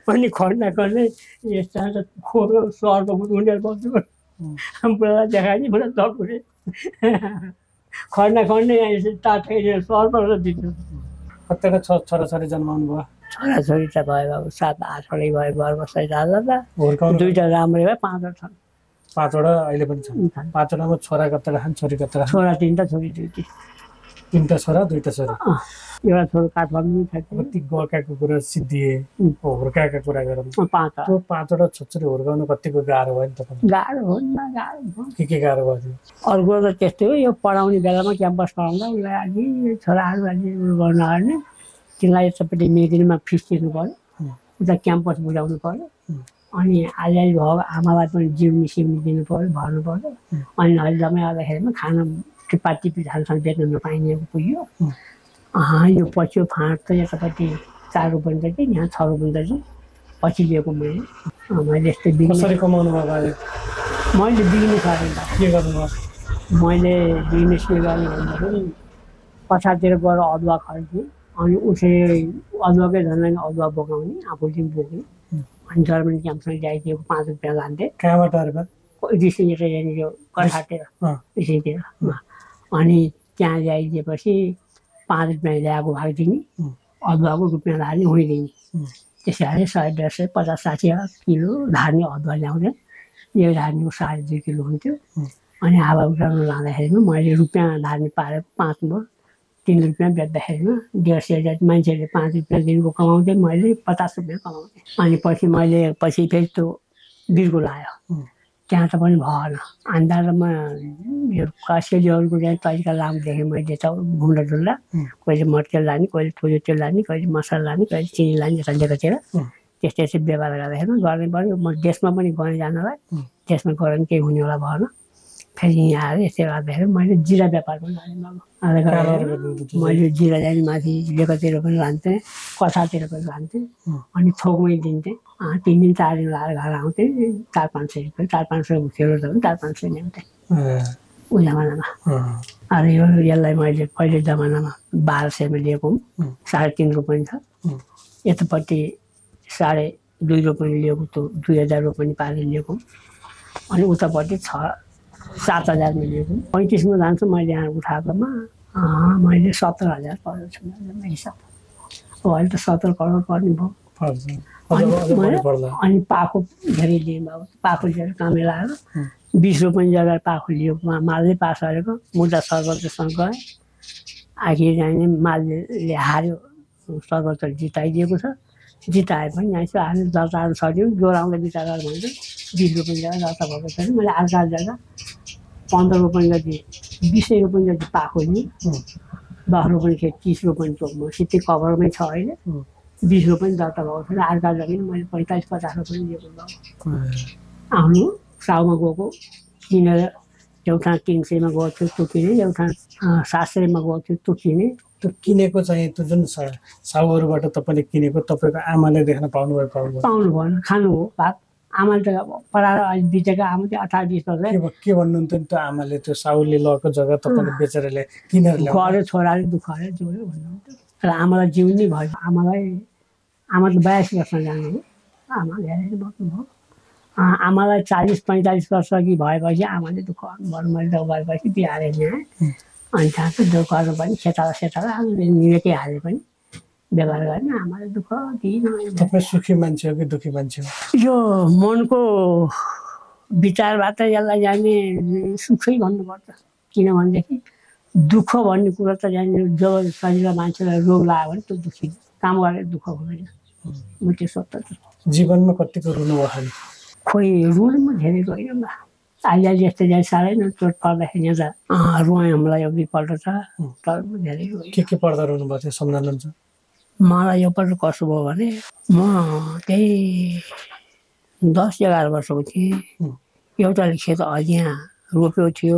अनि खन्दा खन्दै यस्ता त खोरो सर्दो उनेर बस्छु हामीलाई देखाइनी भने दगुरे खड्ना खड्ने तातेर सर्वप्रथम दिन्छु कतिवटा छ छोराछोरी जन्माउनु भयो छोराछोरी त भयो बाबु सात आठवटै भयो घर बस्दै जाँदा त दुईवटा राम्रै भयो पाँचवटा छन् पाँचवटा अहिले पनि छन् पाँचवटामा छोरा कतिवटा छन् छोरी कतिवटा छोरा तिनवटा छोरी दुईटी तिनवटा छोरा दुईवटा छोरी एउटा छोरो काठमाडौँ छ कति गएकाको कुरा सिद्धिए हुर्काएको कुरा गरौँ पाँचवटा त्यो पाँचवटा छोरी हुर्काउनु कतिको गाह्रो भयो नि तपाईँ गाह्रो हो नि गाह्रो भयो के के गाह्रो भयो अर्को त त्यस्तै हो यो पढाउने बेलामा क्याम्पस पढाउँदा उसलाई अलि छोराहरू अलि गर्न हाल्ने तिनलाई सबैले मे दिनमा फिस तिर्नु पऱ्यो उता क्याम्पस बुझाउनु पऱ्यो अनि अलिअलि भयो आमालाई पनि जिउनी सिउनी दिनु पऱ्यो भर्नु पऱ्यो अनि अलि जम्मै आउँदाखेरिमा खाना टिपा टिपी झालसँग बेच्न नपाइने पुग्यो यो पछि फाँट त यतापट्टि चार रुपियाँ त कि यहाँ छ रुपियाँ चाहिँ पछि लिएको मैले मैले यस्तो बिग्रेर कमाउनु भयो मैले बिजनेस गरेँ के गर्नुभयो मैले बिजनेस के गर्नु भन्दा पनि पछाडितिर गएर अदुवा खरिदिएँ अनि उसै अदुवाकै झन्डै अदुवा बोकाउने आफूले बोक्ने अनि जर्मनी क्याम्पसँग ल्याइदिएको पाँच रुपियाँ लान्थेँ कहाँबाट रिसेन्ट यहाँनिर कठातिर रिसेतिर अनि त्यहाँ ल्याइदिएपछि पाँच रुपियाँ ल्याएको भाग दिने अदुवाको रुपियाँ धार्ने हुँदिने त्यसरी सय डेढ सय पचास साठी किलो धार्ने अदुवा ल्याउँथेँ यो धार्नेको साढे दुई किलो हुन्थ्यो अनि हावा उठाउनु लाँदाखेरिमा मैले रुपियाँ धार्ने पारेको पाँच मोल तिन रुपियाँ बेच्दाखेरिमा डेढ सय मान्छेहरूले पाँच रुपियाँ दिनको कमाउँथेँ मैले पचास रुपियाँ कमाउँथेँ अनि पछि मैले पछि फेरि त्यो बिर्को लायो त्यहाँ त पनि भएन अन्दाजमा यो कसैलीहरूको चाहिँ तरिका लामो देखेँ मैले त घुम्ला डुल्ला कहिले मर्केल लाने कहिले ठुलो तेल लाने कहिले मसला लाने कहिले चिनी लाने यता लिएकोतिर त्यस्तै यस्तै व्यवहार गर्दाखेरि गर्नै पऱ्यो म देशमा पनि गएँ जानलाई देशमा गएर केही हुने होला भएन यहाँ यस्तै भएर मैले जिरा व्यापार पनि गरेँ बाबु। मैले जिरा चाहिँ माथि लेखतिर पनि लान्थेँ, कथातिर पनि लान्थेँ, अनि थोकमै दिन्थेँ। तिन दिन चार दिन लाएर घर आउँथेँ, चार पाँच सय रुपियाँ चार पाँच सय खेल्नु त चार पाँच सय ल्याउँथेँ ऊ जमानामा। अनि यो यसलाई मैले पहिलो जमानामा बाह्र सयमा लिएको, साढे तिन रुपियाँ छ, यतापट्टि साढे दुई रुपियाँ लिएको, त्यो दुई हजार रुपियाँ पारेर लिएको, अनि उतापट्टि छ सात हजार मिलेको। पैँतिसमा जान्छु मैले यहाँ उठाएकोमा मैले सत्तर हजार पर्यो छु हिसाब। अब अहिले त सत्तर करोड पर्ने भयो। अनि पाखो धेरै लिएँ बाबु, पाखो लिएर कामै लाग्यो। बिस रुपियाँ जग्गा पाखो लियो, मालले पास गरेको, मुद्दा सर्वोच्चसँग गएँ। आखिर जाने मालले हार्यो, सर्वोच्च जिताइदिएको छ। जिताए पनि यहाँ चाहिँ हाल्यो, दर्ता सऱ्यो, जोराउँदा विचार गर्नु भन्छ। बिस रुपियाँ जग्गा दर्ता भएको छैन, मैले अर्का जग्गा पन्ध्र रुपियाँ जति बिस रुपियाँ जति पाएको नि, दस रुपियाँ खेत तिस रुपियाँ चोकमा सिधै कभरमै छ अहिले। बिस रुपियाँ दर्ता भएको छैन, अर्का जग्गा मैले पैँतालिस पचास रुपियाँ लिएको भएको। आउनु साउमा गएको किनेर एउटा तिन सयमा गएको थियो त्यो किनेँ, एउटा सात सयमा गएको थियो त्यो किनेँ। त्यो किनेको चाहिँ त्यो जुन साउहरूबाट तपाईँले किनेको तपाईँको आमाले देख्न पाउनुभयो? पाउनु पाउनु भएन, खानु हो भात। आमाले त पढाएर अहिले बितेको आमा चाहिँ अठार बिस वर्ष। के भन्नुहुन्थ्यो नि त आमाले, त्यो साउले लगेको जग्गा तपाईँले बेचेर ल्याए किनेर गऱ्यो, छोराले दुःख गऱ्यो जोड्यो भन्नुहुन्थ्यो। तर आमालाई जिउनै भयो। आमालाई आमा त बयासी वर्षमा जानु हो, आमा धेरै बस्नुभयो। आमालाई चालिस पैँतालिस वर्ष अघि भएपछि आमाले दुःख गर्नुभयो। मैले त गरेपछि बिहारे ल्याएँ, अनि त्यहाँको दुःख गर्नु पनि सेताला सेताला निकै हाले पनि व्यवहार गर्ने। आमाले दुःख दिनु। तपाईँ सुखी मान्छे हो कि दुःखी मान्छे हो? यो मनको विचारबाट यसलाई जाने सुखै भन्नुपर्छ, किनभनेदेखि दुःख भन्ने कुरो त जाने जब शरीरमा मान्छेलाई रोग लाग्यो भने त्यो दुःखी, काम गरेर दुःख हुँदैन। म त्यसो त जीवनमा कतिको रुनुभयो? खालि खोइ रुनु म धेरै गइनँ। अहिले अहिले यस्तै जाने साह्रै न चोट पर्दाखेरि त रुवाएँ हामीलाई यो दुईपल्ट छ। तर धेरै के के पर्दा रुनुभएको थियो सम्झनुहुन्छ? मलाई योपल्ट कसो भयो भने म त्यही दस एघार वर्षको थिएँ। एउटाले खेत अझिया रोप्यो थियो,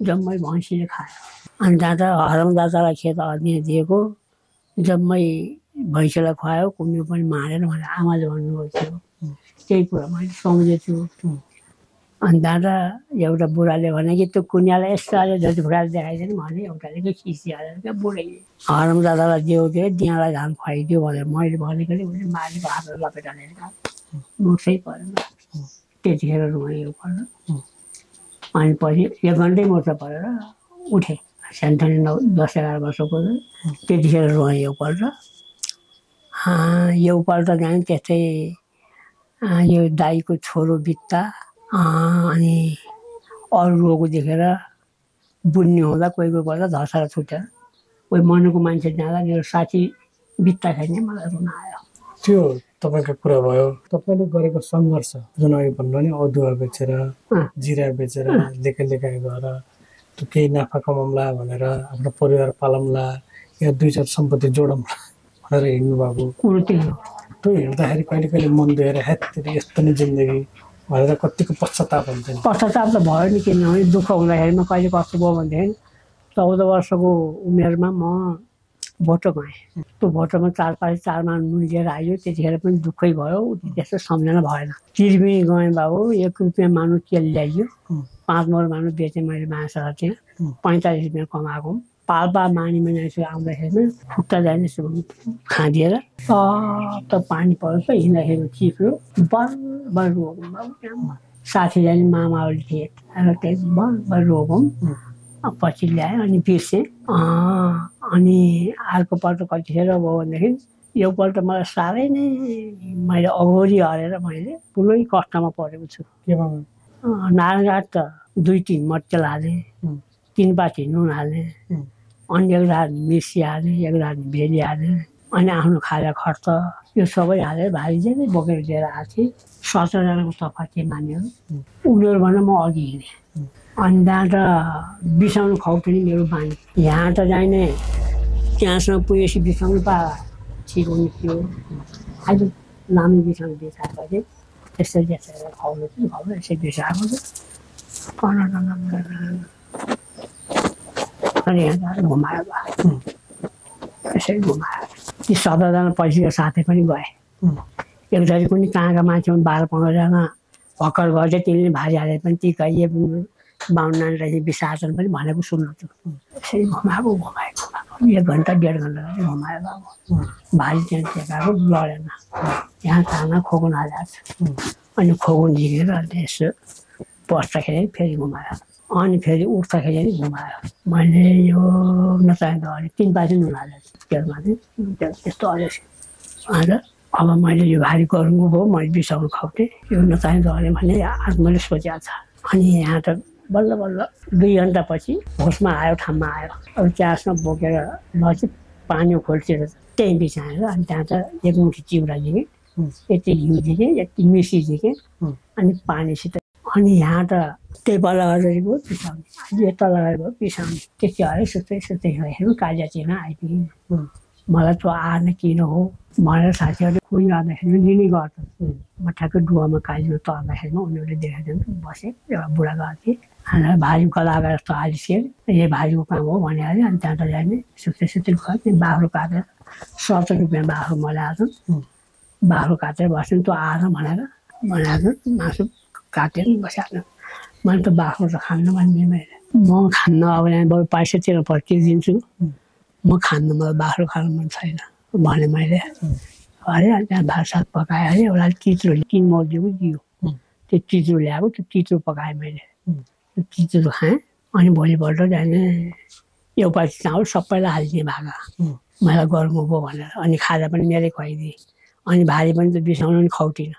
जम्मै भैँसीले खायो। अनि दादा हरामदातालाई खेत अझिया दिएको, जम्मै भैँसीलाई खुवायो, कुनै पनि मारेर भनेर आमाले भन्नुभएको थियो। त्यही कुरा मैले सम्झेछु। अनि दादा एउटा बुढाले भने कि त्यो कुन्यालाई यस्तो झोटी फुटाएर देखाइदिनु भने एउटाले के खिचिहाल्यो क्या बुढाले। हराम दादालाई दियो दियो दियालाई धान खुवाइदियो भनेर मैले भनेकोले उसले मालिकको हातहरू लपेट हालेर मुठै परेन। त्यतिखेर रुवायो परेन। अनि पछि एक घन्टै मुठा परेर उठेँ, सानोठानो नौ दस एघार वर्षको। त्यतिखेर रुवायो पल्ट यो पल्ट जाने। त्यस्तै यो दाईको छोरो बित्ता, अनि अरू रोगको देखेर बुन्ने हुँदा कोही कोही गर्दा धर्साएर छुट्याएर कोही मनको मान्छे जाँदा मेरो साथी बित्ता खाइने मलाई रुन आयो। त्यो तपाईँको कुरा भयो। तपाईँले गरेको सङ्घर्ष जुन अघि भन्नु नि, अदुवा बेचेर जिरा बेचेर लेखा लेखाइ गएर त्यो केही नाफा कमाउँला भनेर आफ्नो परिवार पालौँला या दुई चार सम्पत्ति जोडौँला भनेर हिँड्नु भएको कुरो त्यही हो। त्यो हिँड्दाखेरि कहिले कहिले मन दुखेर हेत्तेरि यस्तो नै जिन्दगी भनेर कतिको पश्चाताप हुन्छ? पश्चाताप त भयो नि, किनभने दुःख हुँदाखेरिमा कहिले कस्तो भयो भनेदेखि चौध वर्षको उमेरमा म भोटोमा आएँ। त्यो भोटोमा चार पाँच चारमा नुन लिएर आयो। त्यतिखेर पनि दुःखै भयो, त्यस्तो सम्झना भएन। तिर्मी गएँ बाबु, एक रुपियाँ मानु तेल ल्याइयो, पाँच मोर मानु बेचेँ मैले माछा थिएँ, पैँतालिस रुपियाँ कमाएको। पाल्पा मानीमा जान्छु, आउँदाखेरि खुट्टा जाने खाँदिएर त पानी पर्छ, हिँड्दाखेरि चिप्लो बरबर रोगौँ। साथी जाने मामाहरूले थिए र त्यही बरबर रोगौँ। पछि ल्याएँ अनि बिर्सेँ। अनि अर्कोपल्ट कतिखेर भयो भनेदेखि योपल्ट मलाई साह्रै नै मैले अघोरी हरेर मैले ठुलै कष्टमा परेको छु। नारायणघाट त दुई तिन मट्टेल हालेँ, तिन बाटी नुन हालेँ, अनि एक रात मिर्सी हालेँ, एक रात भेली हालेँ, अनि आफ्नो खाजा खर्च यो सबै हालेर भाइजे नै बोकेर लिएर आएको थिएँ। सत्रजनाको सफा थिएँ मानिहरू, उनीहरूभन्दा म अघि हिँडेँ। अनि दाँत बिसाउनु खुवाउँथ्यो नि मेरो बानी। यहाँ त जाने त्यहाँसम्म पुगेपछि बिसाउनु पा ठिक हुने थियो, अहिले लामो बिसाउनु बिसाएपछि त्यसरी त्यसरी खुवाउनु थियो। यसरी बिसाएको I Post ahead, Perry Gumaya. Only Perry Urtahe Gumaya. My name, you not I think by the knowledge. Get money, get the storage. Other, our money you had gone over might be some coffee. You not find all the money as much for Jata. And he had a bundle beyond the party, was my out a mile. Or just no booker, logic, panel cultures, ten designer, and Tanta, you don't give a unit. It's a huge unit, it's misses again, and punish it. अनि यहाँ त त्यही बल्ल गरेको पिसाउने अहिले यता लगाएको पिसाउने त्यति हरे सुत्तै सुत्तै हेरौँ कालिया चिना आइपुग्यो मलाई त आर्न किन हो मलाई साथीहरूले कोही आउँदाखेरि लिने गर्छ म ठ्याक्कै डुवामा कालियो तर्दाखेरि उनीहरूले देखाइदियो बसे एउटा बुढा गर्थेँ अनि भाइको कला आएर त आलिस्यो यो भाइको काम हो भने हाल्यो अनि त्यहाँ त जाने सुत्तै सुत्तै गयो बाह्रो काटेर सत्तर रुपियाँ बाह्रो मलाई आउँछन् बाह्रो काटेर बस्छन् त्यो आएर भनेर मलाई मासु काटेर बस्यान मैले त बाख्रो त खान्न भन्ने मैले म खान्न अब यहाँ बरु पैसातिर फर्के दिन्छु म खान्न मलाई बाख्रो खानु मन छैन भने मैले अरे त्यहाँ भात सात पकाएँ अरे एउटा चित्रो किन मर्दिएको दियो त्यो चित्रो ल्याएको त्यो चित्रो पकाएँ मैले त्यो चित्रो खाएँ अनि भोलिपल्ट जाने एउटा चाउल सबैलाई हालिदिएँ भाका मलाई गर्नु भयो भनेर अनि खाजा पनि मेरै खुवाइदिएँ अनि भारी पनि त बिसाउनु नि खुवाउटिनँ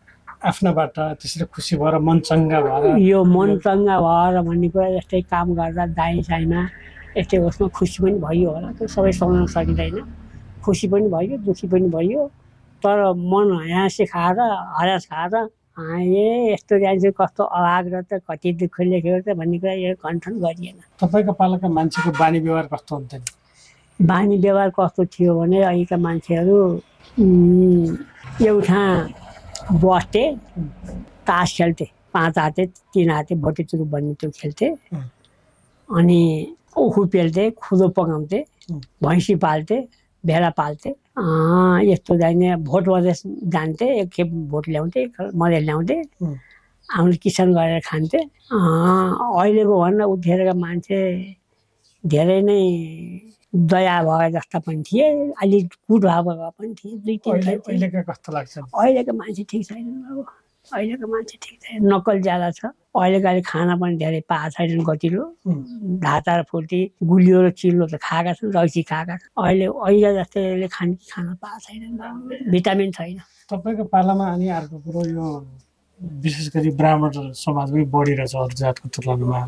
आफ्नाबाट त्यसरी खुसी भएर मन चंगा भएर यो मन चंगा भएर भन्ने कुरा यस्तै काम गर्दा दाइ साइमा यस्तै उसमा खुसी पनि भयो होला त्यो सबै सम्झाउन सकिदैन खुसी पनि भयो दुखी पनि भयो तर मन हाँसे खाएर हरास खाएर आए यस्तो जान्छ कस्तो अभाग र त कति दुःख लेखेको त भन्ने कुरा यो कन्ट्रोल गरिएन तपाईको पालाका मान्छेको बानी व्यवहार कस्तो हुन्थ्यो बानी व्यवहार कस्तो थियो भने अहिलेका मान्छेहरू एउटा बस्थे तास खेल्थे पाँच हाते तीन हाते भोटेचुरु भन्ने त्यो खेल्थे अनि उखु पेल्थे खुदो पकाउँथे भैँसी पाल्थे भेडा पाल्थे यस्तो जाने भोट मधेस जान्थे एक खेप भोट ल्याउँथे मधेस ल्याउँथे हामीले किसान गरेर खान्थे अहिलेको भन्दा उठेरका मान्छे धेरै नै दया भए जस्ता पनि थिए अलि कुट भए पनि थिए दुई तिनलाई अहिलेका कस्तो लाग्छ अहिलेका मान्छे ठिक छैन अब अहिलेका मान्छे ठिक छैन नक्कल ज्यादा छ अहिलेकाले खाना पनि धेरै पाएको छैनन् कतिलो ढाँचा र फुर्ती गुलियो र चिल्लो त खाएका छन् रैसी खाएका छन् अहिले अहिले जस्तैले खाने खाना पाएको छैन भिटामिन छैन तपाईँको पालामा अनि अर्को कुरो यो विशेष गरी ब्राह्मण समाजमै बढिरहेछ अरू जातको तुलनामा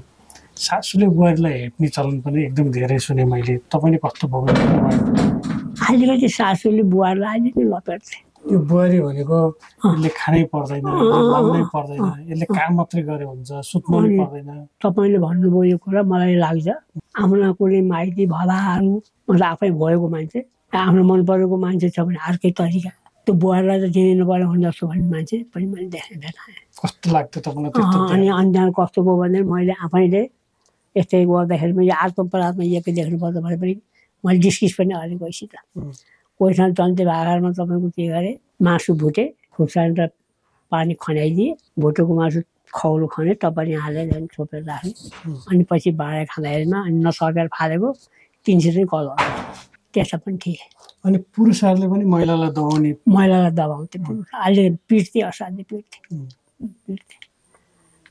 सासुले बुहारीलाई हेप्ने चलन पनि एकदम धेरै सुने मैले तपाईले कस्तो भोग्नु आइले चाहिँ सासुले बुहारीलाई अहिले नि लपेट्छ यो बुहारी भनेको यसले खानै पर्दैन लाउनै पर्दैन यसले काम मात्रै गरे हुन्छ सुत्नु पनि पर्दैन तपाईले भन्नुभयो यो कुरा मलाई लाग्छ आफ्ना कुनै माइती भलाहरू म आफै भएको मान्छे आफ्नो मन परेको मान्छे छ भने अर्कै तरिका त्यो बुहारीलाई त दिनु पर्यो हुन्छ भन्ने मान्छे पनि मैले देखेँ कस्तो लाग्थ्यो तपाईँलाई त्यस्तो अनि अन्जान कस्तो भयो भने मैले आफैले यस्तै गर्दाखेरि मैले आत्म परात्मा यकै देख्नुपर्छ भने पनि मैले डिस्किस पनि हालेँ कोहीसित कोहीसँग चल्ते भागारमा तपाईँको के गरेँ मासु भुटेँ खुर्सानी र पानी खनाइदिएँ भुटेको मासु खौलो खने तपाईँ हालेर झन् छोपेर राखेँ अनि पछि भाँडा खाँदाखेरिमा अनि नसकेर फालेको तिन सय चाहिँ कल त्यसलाई पनि थिएँ अनि पुरुषहरूले पनि महिलालाई दबाउने महिलालाई दबाउँथे पुरुष अहिले पिट्थे असाध्यै पिट्थे पिट्थे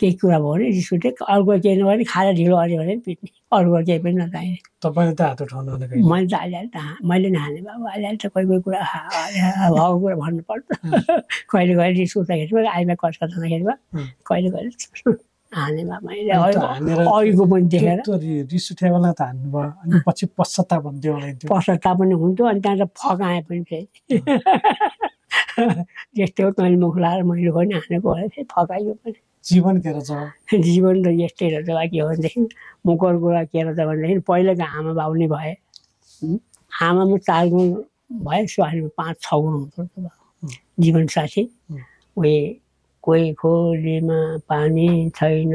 केही कुरा भयो भने रिस उठे अर्को केही नभयो भने खाएर ढिलो अरे भने पिट्ने अर्को केही पनि नचाहिने तपाईँले त हात उठाउनु मैले त अहिले त मैले नहाने बाबु अहिले त कोही कोही कुरा भएको कुरा भन्नुपर्छ कहिले कहिले रिस उठ्दाखेरि आइमा कचकचाउँदाखेरि कहिले कहिले आनेमा मैले अघिको पनि देखेर रिस उठेवाला त हान्नु भयो अनि पछि पश्चता भन्थ्यो होला त्यो पश्चता पनि हुन्थ्यो अनि त्यहाँ फगाए पनि फेरि यस्तै तैले मुखलार मैले पनि हानेको होला फेरि फगाइयो पनि जीवन के रहेछ जीवन त यस्तै रहेछ बाकी हो नि मुकर गोरा के रहेछ भन्दाखेरि पहिलेको आमा बाउ नि भए आमा म चार गुण भए स्वामी पाँच छ गुण हुन्थ्यो जीवन साथी उही कोई खोलीमा पानी छैन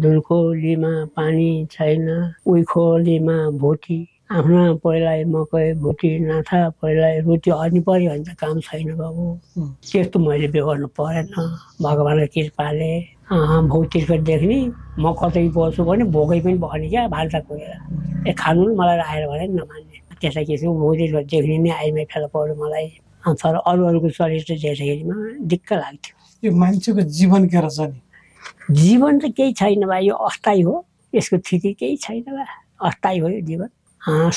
दुलखोलीमा पानी छैन उही खोलीमा भोटी आफ्ना पहिलाय मकै भोटी नाथा पहिलाय रोटी अनि परि हुन्छ काम छैन बाबु त्यस्तो मैले बेगर्नु परेन भगवानको कृपाले भौतिक देख्ने म कतै बस्छु भने भोकै पनि भर्ने क्या भाल्टा कोएर ए खानु मलाई राखेर भने नमान्ने त्यसै के छु भौतिक देख्ने नि आइमै फेला पर्यो मलाई तर अरु अरुको चरित्र देख्दैमा दिक्क लाग्थ्यो यो मान्छेको जीवन के रहेछ नि जीवन त केही छैन बा यो अस्थायी हो यसको स्थिति केही छैन बा अस्थायी हो यो जीवन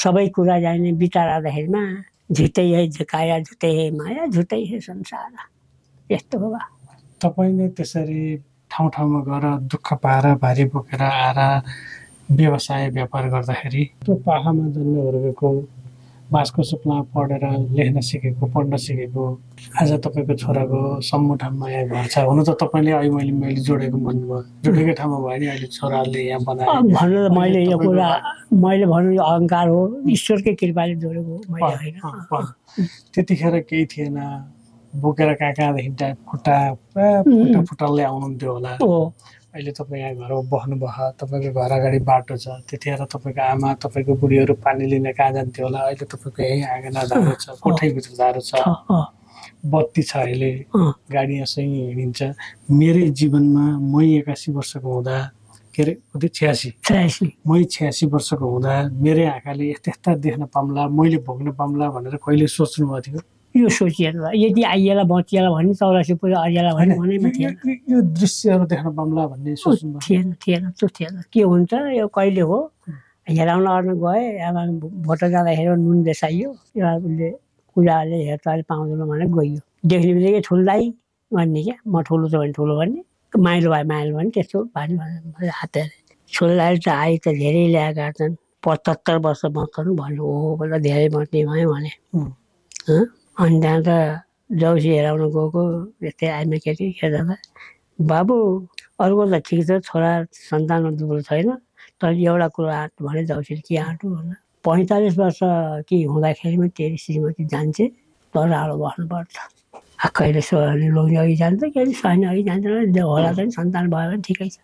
सबै कुरा जाने विचार आउँदाखेरिमा झुटै है झुकाया झुटै है माया झुटै है संसार यस्तो हो बा तपाईले त्यसरी ठाउँ ठाउँमा गएर दुःख पाएर भारी बोकेर आएर व्यवसाय व्यापार गर्दाखेरि त्यो पाहाडमा जन्मेहरूको बासको सपना पढेर लेख्न सिकेको पढ्न सिकेको आज तपाईको छोराको सम्मुठमा यहाँ घर छ हुन त तपाईले अहिले मैले मैले जोडेको भन्नुभयो जोडेकै ठाउँमा भयो नि अहिले छोराले यहाँ बनाए भनेर मैले यो कुरा मैले भन्नु अहंकार हो ईश्वरकै कृपाले जोडेको मैले हैन त्यतिखेर केही थिएन बोकेर काकादेखि फुटा फुटा फुटाले आउनुहुन्थ्यो होला अहिले तपाई यहाँ घरमा बस्नु भयो तपाईको घर अगाडि बाटो छ त्यतिखेर तपाईको आमा तपाईको बुढीहरु पानी लिन कहाँ जान्थ्यो होला अहिले तपाईको यही आँगन धारो छ कोठै भित्र धारो छ बत्ती छ अहिले गाडी यसै हिँडिन्छ मेरो जीवनमा म एक्कासी वर्षको हुँदा के रे उति छयासी छयासी म छयासी वर्षको हुँदा मेरो आँखाले यस्ता देख्न पाम्ला मैले भोग्न पाम्ला भनेर कहिले सोच्नु भएको थियो यो सोचिएन यदि आइएला बचिएला भन्ने चौरासी पुरा अरिएला भन्ने भनेमा थिएन यो दृश्यहरु देख्न पाम्ला भन्ने सोच्नु थिएन थिएन त्यो थिएन के हुन्छ यो कहिले हो हेराउन अर्न गए आमा भोटा जाँदाखेरि नुन बेसाइयो यो उसले कुराले हेरचाल पाउँदैन भने गयो देख्ने बित्तिकै ठुल्दाई भन्ने क्या म ठुलो छ भने ठुलो भन्ने माइलो भए माइलो भन्ने त्यस्तो भन्ने हात छोराले त आइ त धेरै ल्याएका छन् पचहत्तर वर्ष बस्छन् भन्नु हो भन्दा धेरै बस्ने भयो भने अनि त्यहाँ त जाउसी हेराउन गएको यस्तै आइमा केटी खेल्दा बाबु अर्को त ठिक छ छोरा सन्तानमा दुब्लो छैन तर एउटा कुरो आँट भने जाउसी के आँटु होला पैँतालिस वर्ष कि हुँदाखेरिमा तेरि श्रीमती जान्छे तर आलो बस्नुपर्छ कहिले छोराले लोग्ने अघि जान्छ कहिले स्वाइने अघि जान्छ होला चाहिँ सन्तान भयो भने ठिकै छ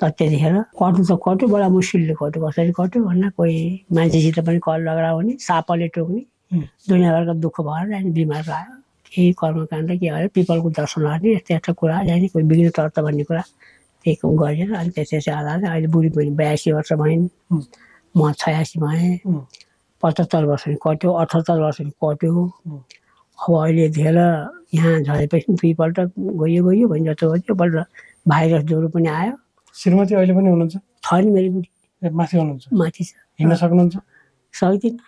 तर त्यतिखेर कटु त कटु बडा मुस्किलले कटु कसरी कटु भन्न कोही मान्छेसित पनि कल लगडा हुने सापले टोक्ने दुनियाँभरको दुःख भएर जाने बिमार आयो केही कर्मकाण्ड के अरे पिपलको दर्शन गर्ने यस्तो यस्तो कुरा जाने कोही बिग्र तर्त भन्ने कुरा त्यही गरेर अनि त्यसै आधार अहिले बुढी पनि बयासी वर्ष भइन् म छयासी भएँ पचहत्तर वर्ष नि कट्यो अठहत्तर वर्ष नि कट्यो अब अहिले धेर यहाँ झरेपछि दुईपल्ट त गयो गयो भने जस्तो हो त्योपल्ट भाइरस ज्वरो पनि आयो श्रीमती अहिले पनि हुनुहुन्छ छ नि मेरो बुढी माथि हुनुहुन्छ माथि छ हिँड्न सक्नुहुन्छ सक्दिनँ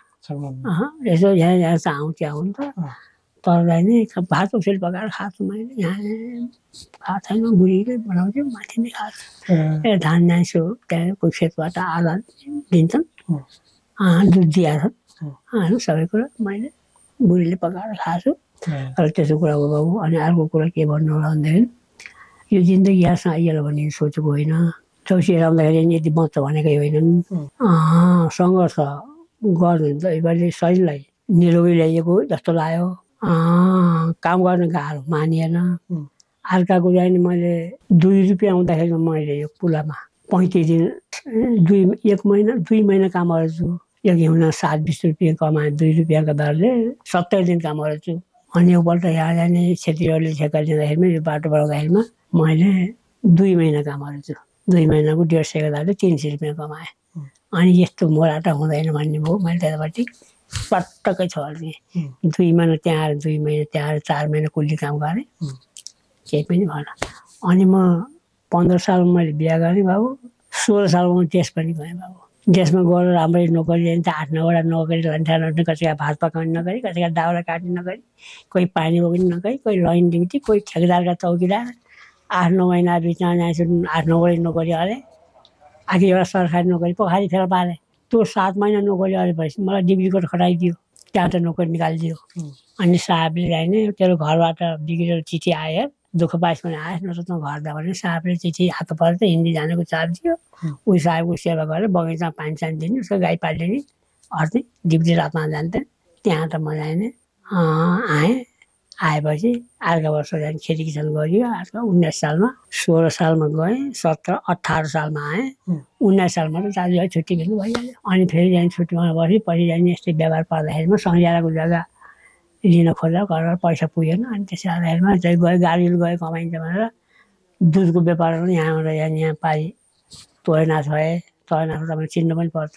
यसो यहाँ यहाँ त आउँथ्यो आउनु त तर नि भात उसेल पकाएर खाएको मैले यहाँ खाएको छैन बुढीले बनाउँथ्यो माथि नै खाएको ए धान नाइसो त्यहाँ कोही खेतबाट आधा दिन्छन् दुध दिहाल्छन् सबै कुरा मैले बुढीले पकाएर खाएको छु र त्यसो कुरा हो बाबु अनि अर्को कुरा के भन्नु होला भन्दाखेरि यो जिन्दगी यहाँसँग आइहाल्यो भने सोचेको होइन चौसी हेराउँदाखेरि यदि बच्छ भनेकै होइनन् सङ्घर्ष गर्नु अहिले शरीरलाई निरोगी ल्याइएको जस्तो लाग्यो काम गर्न गाह्रो मानिएन अर्काको जाने मैले दुई रुपियाँ आउँदाखेरि मैले यो पुलामा पैँतिस दिन दुई एक महिना दुई महिना काम गरेछु एक हिउँना सात बिस रुपियाँ कमाएँ दुई रुपियाँको दरले सत्तर दिन काम गरेछु अनि एकपल्ट यहाँ जाने क्षेत्रीहरूले ठेक्का दिँदाखेरिमा यो बाटो बनाउँदाखेरिमा मैले दुई महिना काम गरेछु दुई महिनाको डेढ सयको दरले तिन सय रुपियाँ कमाएँ अनि यस्तो मोरा त हुँदैन भन्ने भयो मैले त्यहाँबाट पटक्कै छोड्ने दुई महिना त्यहाँ आएर दुई महिना त्यहाँ आएर चार महिना कुल्ली काम गरेँ केही पनि भएन अनि म पन्ध्र सालमा मैले बिहा गरेँ बाबु सोह्र सालमा म देश पनि गएँ बाबु देशमा गएर राम्ररी नोकरी जान्छ आठ नौवटा नोकरी लन्ठा लन्ठ्ने कसैका भात पकाउने नगरी कसैका दाउरा काट्ने नगरी कोही पानी बोक्ने नगरी कोही लाइन ड्युटी कोही ठेकेदारका चौकीदार आठ नौ महीना बीचमा नाइसुन आठ नौ गरी नोकरी अरे आखिर एउटा सरकारी नोकरी पोखरी फेला पारे त्यो सात महिना नोकरी गरेपछि मलाई डिभिकोट खटाइदियो त्यहाँबाट नोकरी निकालिदियो अनि साहबले हैन तेरो घरबाट बिग्रेर चिठी आयो दुःख पाइस भने आएस न त घर दा भने साहबले चिठी हात पर्छ हिन्दी जानेको चार्ज दियो उही साहबको सेवा गरेर बगैँचा पानी सानी दिने उसको गाई पाल्दिने अर्थे डिभिडी रातमा जान्थे त्यहाँ त म जाइन आए आएपछि अर्को वर्ष जान खेती किसान गरियो अर्को उन्नाइस सालमा सोह्र सालमा गए सत्र अठार सालमा आए उन्नाइस सालमा त दाजुलाई छुट्टी दिनु भइहाल्यो अनि फेरि जान छुट्टीमा बसी पछि जान यस्तै व्यवहार पर्दाखेरि म सङ्घ्यालाको जग्गा लिन खोज्दा घरमा पैसा पुगेन अनि त्यसै आधारमा चाहिँ गयो गाडीले गयो कमाइन्छ भनेर दुधको व्यापारहरू यहाँबाट यहाँ पाइ तोयनाथ भए तोयनाथ तपाईँ चिन्नु पनि पर्छ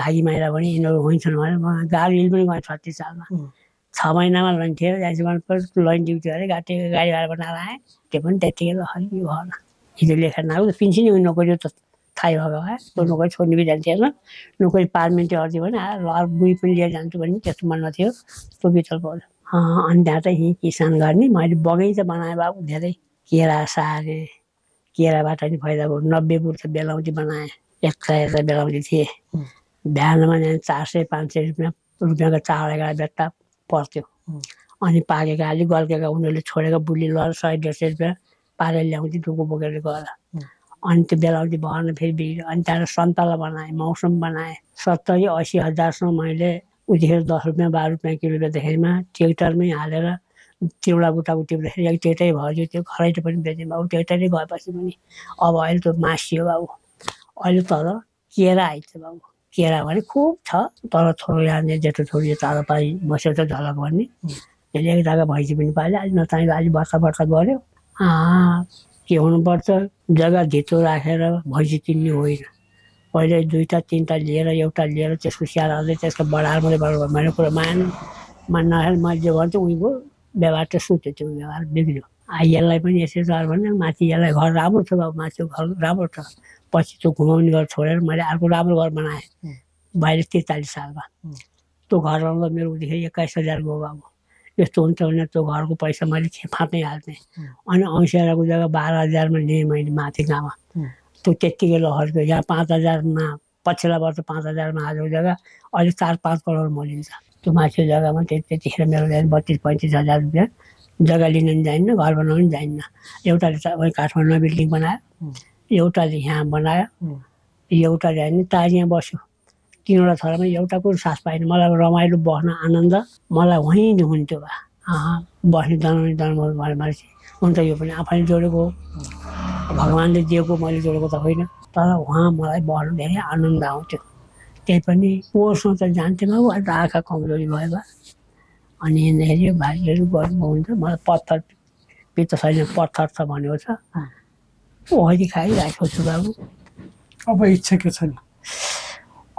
धागी माइला पनि यिनीहरू हुन्छन् भनेर म गाडीले पनि गएँ छत्तिस सालमा छ महिनामा लन्थे जान्छन् फर्स्ट लन्च ड्युटी गरे गाडी गाडी भाडा बनाएर आएँ त्यो पनि त्यतिकै हल्की भएन हिजो लेखेर आएको पिन्सिनी नोकरी त थाहै भएको भए त्यो नोकरी छोड्नु पनि जान्थेन नोकरी पाँच मिनट अर्थ्यो भने ल बुई पनि लिएर जान्छु भने त्यस्तो मनमा थियो त्यो विकल्प अनि त्यहाँ चाहिँ यहीँ किसान गर्ने मैले बगैँचा बनाएँ बाबु धेरै केरा सारे केराबाट नि फाइदा भयो नब्बे बुट बेलाउटी बनाएँ एक्लै एक्लै बेलाउटी थिएँ बिहानमा चार सय पाँच सय रुपियाँ रुपियाँको चाडा बेट्टा पर्थ्यो अनि पाकेका अलि गल्केका उनीहरूले छोडेको बुली ल सय डेढ सय रुपियाँ पारेर ल्याउँथ्यो ढुको बोकेर गएर अनि त्यो बेलाउटी भएन फेरि बिग्रियो अनि त्यहाँबाट सन्तला बनाएँ मौसम बनाएँ सत्तरी असी हजारसम्म मैले उतिखेर दस रुपियाँ बाह्र रुपियाँ किलो बेच्दाखेरिमा ट्रेक्टरमै हालेर तिउडा बुटाको टिप्दाखेरि अलिक ट्रेक्टरै भयो त्यो खराइटो पनि बेच्ने बाबु ट्रेक्टरै गएपछि पनि अब अहिले त्यो मासियो बाबु अहिले तर केरा आइन्छ बाबु केरा भने खुब छ तर छोरो जाने जेठो छोरी तारा पाइ बस्यो त झलक भन्ने त्यसले एक जग्गा भैँसी पनि पाल्यो अलि नचाहिँदा अलि बर्खा बर्खा गऱ्यो के हुनुपर्छ जग्गा धितो राखेर भैँसी किन्ने होइन पहिले दुईवटा तिनवटा लिएर एउटा लिएर त्यसको स्याहार हाल्दै त्यसको बढाएर मैले बढाएर मेरो कुरो माएन मान नहेर मैले जे भन्छु उहीको व्यवहार त सुत्यो त्यो व्यवहार बिग्रियो यसलाई पनि यसै सर भने माथि यसलाई घर राम्रो छ बाबु माथि घर राम्रो छ पछि त्यो घुमाउने घर छोडेर मैले अर्को राम्रो घर बनाएँ बाहिर त्रिचालिस सालमा त्यो घर आउँदा मेरो उतिखेर एक्काइस हजार गयो बाबु यस्तो हुन्छ भने त्यो घरको पैसा मैले फाट्नै हाल्थेँ अनि औँसियाको जग्गा बाह्र हजारमा लिएँ मैले माथि गाउँमा त्यो त्यत्तिकै लहरको यहाँ पाँच हजारमा पछिल्ला वर्ष पाँच हजारमा हालेको जग्गा अहिले चार पाँच करोड मलिन्छ त्यो माथिको जग्गामा त्यतिखेर मेरो बत्तिस पैँतिस हजार रुपियाँ जग्गा लिन पनि जाइन्न घर बनाउनु पनि जाइन्न एउटाले काठमाडौँमा बिल्डिङ बनायो एउटाले यहाँ बनायो एउटा जाने तार यहाँ बस्यो तिनवटा छोरामा एउटा कुरो सास पाएन मलाई रमाइलो बस्न आनन्द मलाई वहीँ हुन्थ्यो भा बस्ने जनाउने जन्म भनेपछि हुन्छ यो पनि आफैले जोडेको हो भगवान्ले दिएको मैले जोडेको त होइन तर उहाँ मलाई बस्नु धेरै आनन्द आउँथ्यो त्यही पनि कोर्समा त जान्थेँ बाबु अहिले आँखा कमजोरी भयो भा अनि यिनीहरू भाइहरू गर्नु हुन्छ मलाई पत्थर पित्त छैन पत्थर छ भनेको छ ओहरी खाइरहेको छु बाबु अब इच्छा के छ नि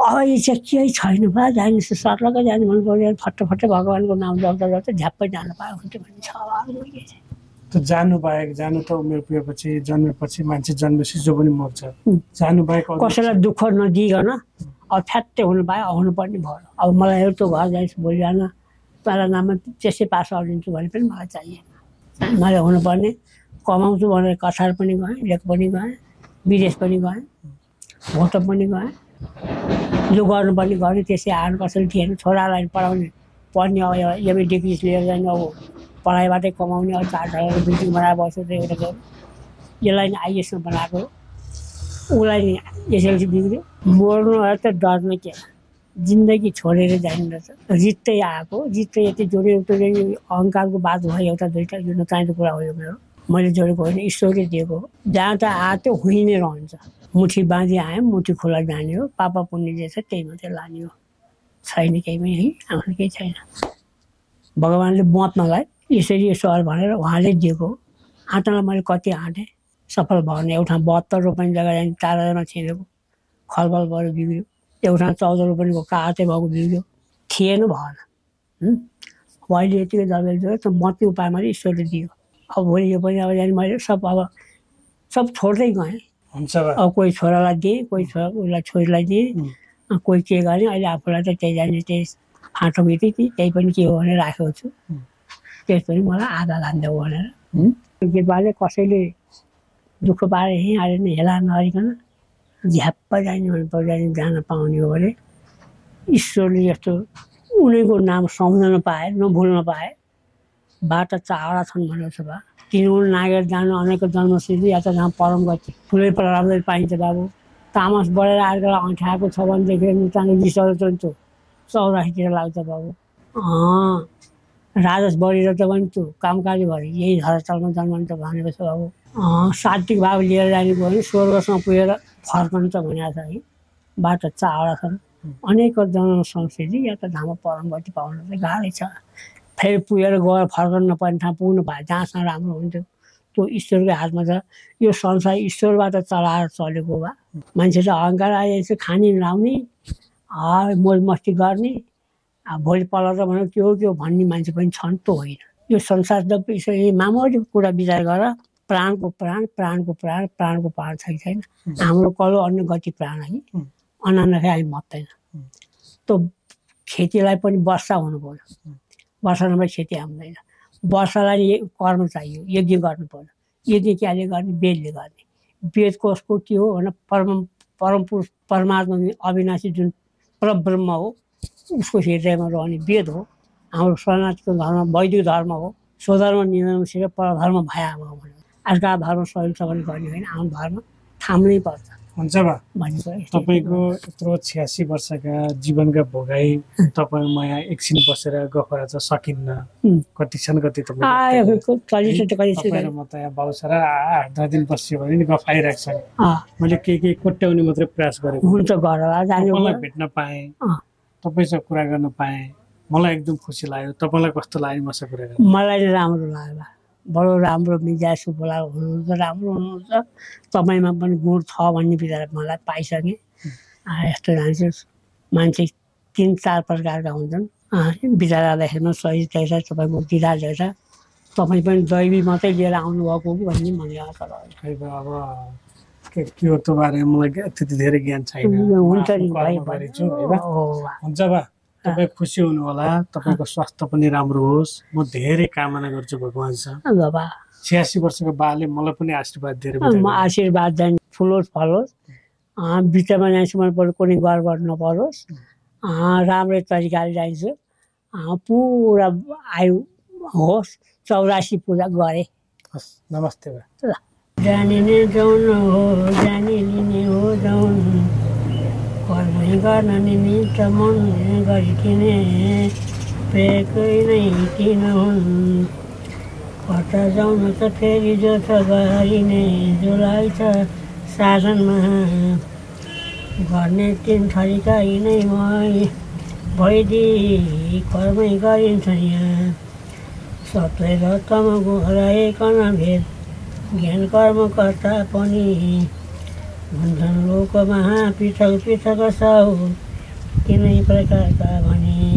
अब इच्छा केही छैन बा जाने सर्लकै जाने मन पऱ्यो फट्टफट्टै भगवान्को नाम जप्दा जप्दै झ्याप्पै जानु पाए हुन्थ्यो भने छ त्यो जानु बाहेक जानु त उमेर पुगेपछि जन्मेपछि मान्छे जन्मेपछि जो पनि मर्छ जानु बाहेक कसैलाई दुःख नदिइकन अब फ्यात्तै हुनु पाए आउनुपर्ने भयो अब मलाई त्यो घर जाने भोलि जान पहिला नाममा त्यसै पास गरिदिन्छु भने पनि मलाई चाहिएन मलाई हुनुपर्ने कमाउँछु भनेर कछार पनि गएँ लेख पनि गएँ विदेश पनि गएँ भोटो पनि गएँ जो गर्नुपर्ने गरेँ त्यसै आएर कसैले थिएन छोरालाई पढाउने पढ्ने अब एमए डिग्री लिएर जाने अब पढाइबाटै कमाउने अब चार हजार बिल्डिङ बनाएर बस्यो त एउटा गऱ्यो यसलाई नि आइएसमा बनाएको उसलाई नि एसएलसी बिग्रियो मर्नु त डर्ने के जिन्दगी छोडेर जाने रहेछ रित्तै आएको रित्तै यति जोड्यो उता अहङ्कारको बात भयो एउटा दुईवटा यो नचाहिँदो कुरा हो यो मेरो मैले जोडेको होइन ईश्वरले दिएको जहाँ त आयो त्यो हुइ नै रहन्छ मुठी बाँधी आयो मुठी खोला जाने हो पापा पुण्य जे छ त्यही मात्रै लाने हो छैन केही पनि है आफ्नो केही छैन भगवान्ले बच्नलाई यसरी ईश्वर भनेर उहाँले दिएको आँटालाई मैले कति आँटेँ सफल भएन एउटा बहत्तर रोपनी जग्गा जाने चार हजारमा छिरेको खलबल बढ्यो बिग्रियो एउटा चौध रोपनीको कातै भएको बिग्रियो थिएन भएन अहिले यतिको जबेल जो त्यो मती उपाय मैले ईश्वरले दियो अब भोलि यो पनि अब जाने मैले सब अब सब छोड्दै गएँ हुन्छ अब कोही छोरालाई दिएँ कोही छोरा उसलाई छोरीलाई दिएँ कोही के गर्ने अहिले आफूलाई त त्यही जाने त्यही फाँटो बित्ति त्यही पनि के हो भनेर राखेको छु त्यस पनि मलाई आधा लान्थ्यो भनेर पिकेट वाले कसैले दुःख पारे हिँडेर नि हेला नहरिकन झ्याप्प जाने भने पजाइन जान पाउने हो भने ईश्वरले जस्तो उनीको नाम सम्झन पाए नभुल्न पाए बाटा चारा छन् भनेर छ बा तिनीहरू नागेर जान अनेकौं जन्मसिद्धि या त नाम परम गति फुलै प्रारब्धले पाइन्छ बाबु तामस बढेर आजकल अँठाएको छ भने देखेर चाँडै विसर्जन्छु चौरासीतिर लाग्छ बाबु अँ राजस बढेर त भन्छु कामकाजी भएर यही धरातलमा जन्मन्छ भनेको छ बाबु अँ सात्विक भाव लिएर जाने भने स्वर्गसम्म पुगेर फर्कन्छ भनेको छ है बाटो चाडा छन् अनेकौं जन्म संस्कृति या त धाम परम गति पाउन चाहिँ गाह्रै छ फेरि पुगेर गएर फर्कन नपर्ने ठाउँ पुग्नु भए जहाँसम्म राम्रो हुन्थ्यो त्यो ईश्वरको हातमा छ यो संसार ईश्वरबाट चलाएर चलेको भए मान्छेले अहङ्कार आएछ खाने लाउने मौज मस्ती गर्ने अब भोलिपल्ट त भनौँ के हो के हो भन्ने मान्छे पनि छन् त होइन यो संसार जब यसरी मामूली कुरा विचार गर प्राणको प्राण प्राणको प्राण प्राणको प्राण छ कि छैन हाम्रो कलो अन्न गति प्राण है अनानकै हामी मत्दैन त्यो खेतीलाई पनि वर्षा हुनु पर्यो वर्षा नभए खेती आउँदैन वर्षालाई कर्म चाहियो यज्ञ गर्नु पर्यो यज्ञ क्याले गर्ने वेदले गर्ने वेद कसको के हो भने परम परम पुरुष परमात्मा अविनाशी जुन परब्रह्म हो उसको हृदयमा रहने वेद हो हाम्रो सनातनको धर्म वैदिक धर्म हो स्वधर्म नियमसित परधर्म भयामा हो भनेर आजका धर्म स्वयंसेवन गर्ने होइन आफ्नो धर्म थाम्नै पर्छ हुन्छ बा भनेको तपाईको यत्रो छयासी वर्षका जीवनका भोगाई तपाईँ म यहाँ एकछिन बसेर गफरा छ सकिन्न कति क्षण कति तपाईँ आ चलिसक्यो चलिसक्यो तपाईँ म त यहाँ बाउसरा आठ दस दिन बस्यो भने नि गफाइ राख्छ मैले के के कोट्याउने मात्र प्रयास गरेको हुन्छ घरला जाने मलाई भेट्न पाए तपाईसँग कुरा गर्न पाए मलाई एकदम खुसी लाग्यो तपाईलाई कस्तो लाग्यो मसँग कुरा गर्न मलाई राम्रो लाग्यो बडो राम्रो मिजासु बोला हुनुहुन्छ राम्रो हुनुहुन्छ तपाईँमा पनि गुण छ भन्ने बित्तिकै मलाई पाइसकेँ यस्तो जान्छु मान्छे तिन चार प्रकारका हुन्छन् बिचरालाई हेर्नु सही रहेछ तपाईँको दिराज रहेछ तपाईँ पनि दैवी मात्रै लिएर आउनुभएको हो कि भन्ने मलाई आशा लाग्यो अब के हो त्यो बारेमा मलाई त्यति धेरै ज्ञान छैन हुन्छ नि हुन्छ बा तपाईँ खुसी हुनु होला तपाईँको स्वास्थ्य पनि राम्रो होस् म धेरै कामना गर्छु भगवान्सँग छयासी वर्षको बाले मलाई पनि आशीर्वाद दिएर म आशीर्वाद दिनु फुलोस् फलोस् बिचमा जान्छुमा कुनै गडबड नपरोस् राम्रै तरिकाले जान्छु पुरा आयु होस् चौरासी पूजा गरेँ हस् नमस्ते बा जानिने जाउनु हो जानिने हो जाउनु कर्मै गर्न निमित्त मन गरिकिने प्रेकै नै किन हुन् कता जाउनु त फेरि जो छ गरिने जोलाई छ साधनमा गर्ने तिन थरीका यिनै मै भइदी कर्मै गरिन्छ यहाँ सत्य र तमगुण हराइकन भेद ज्ञान कर्म कर्ता पनि हुन्छन् लोक महा पृथक पृथक साउ तिनै प्रकारका भने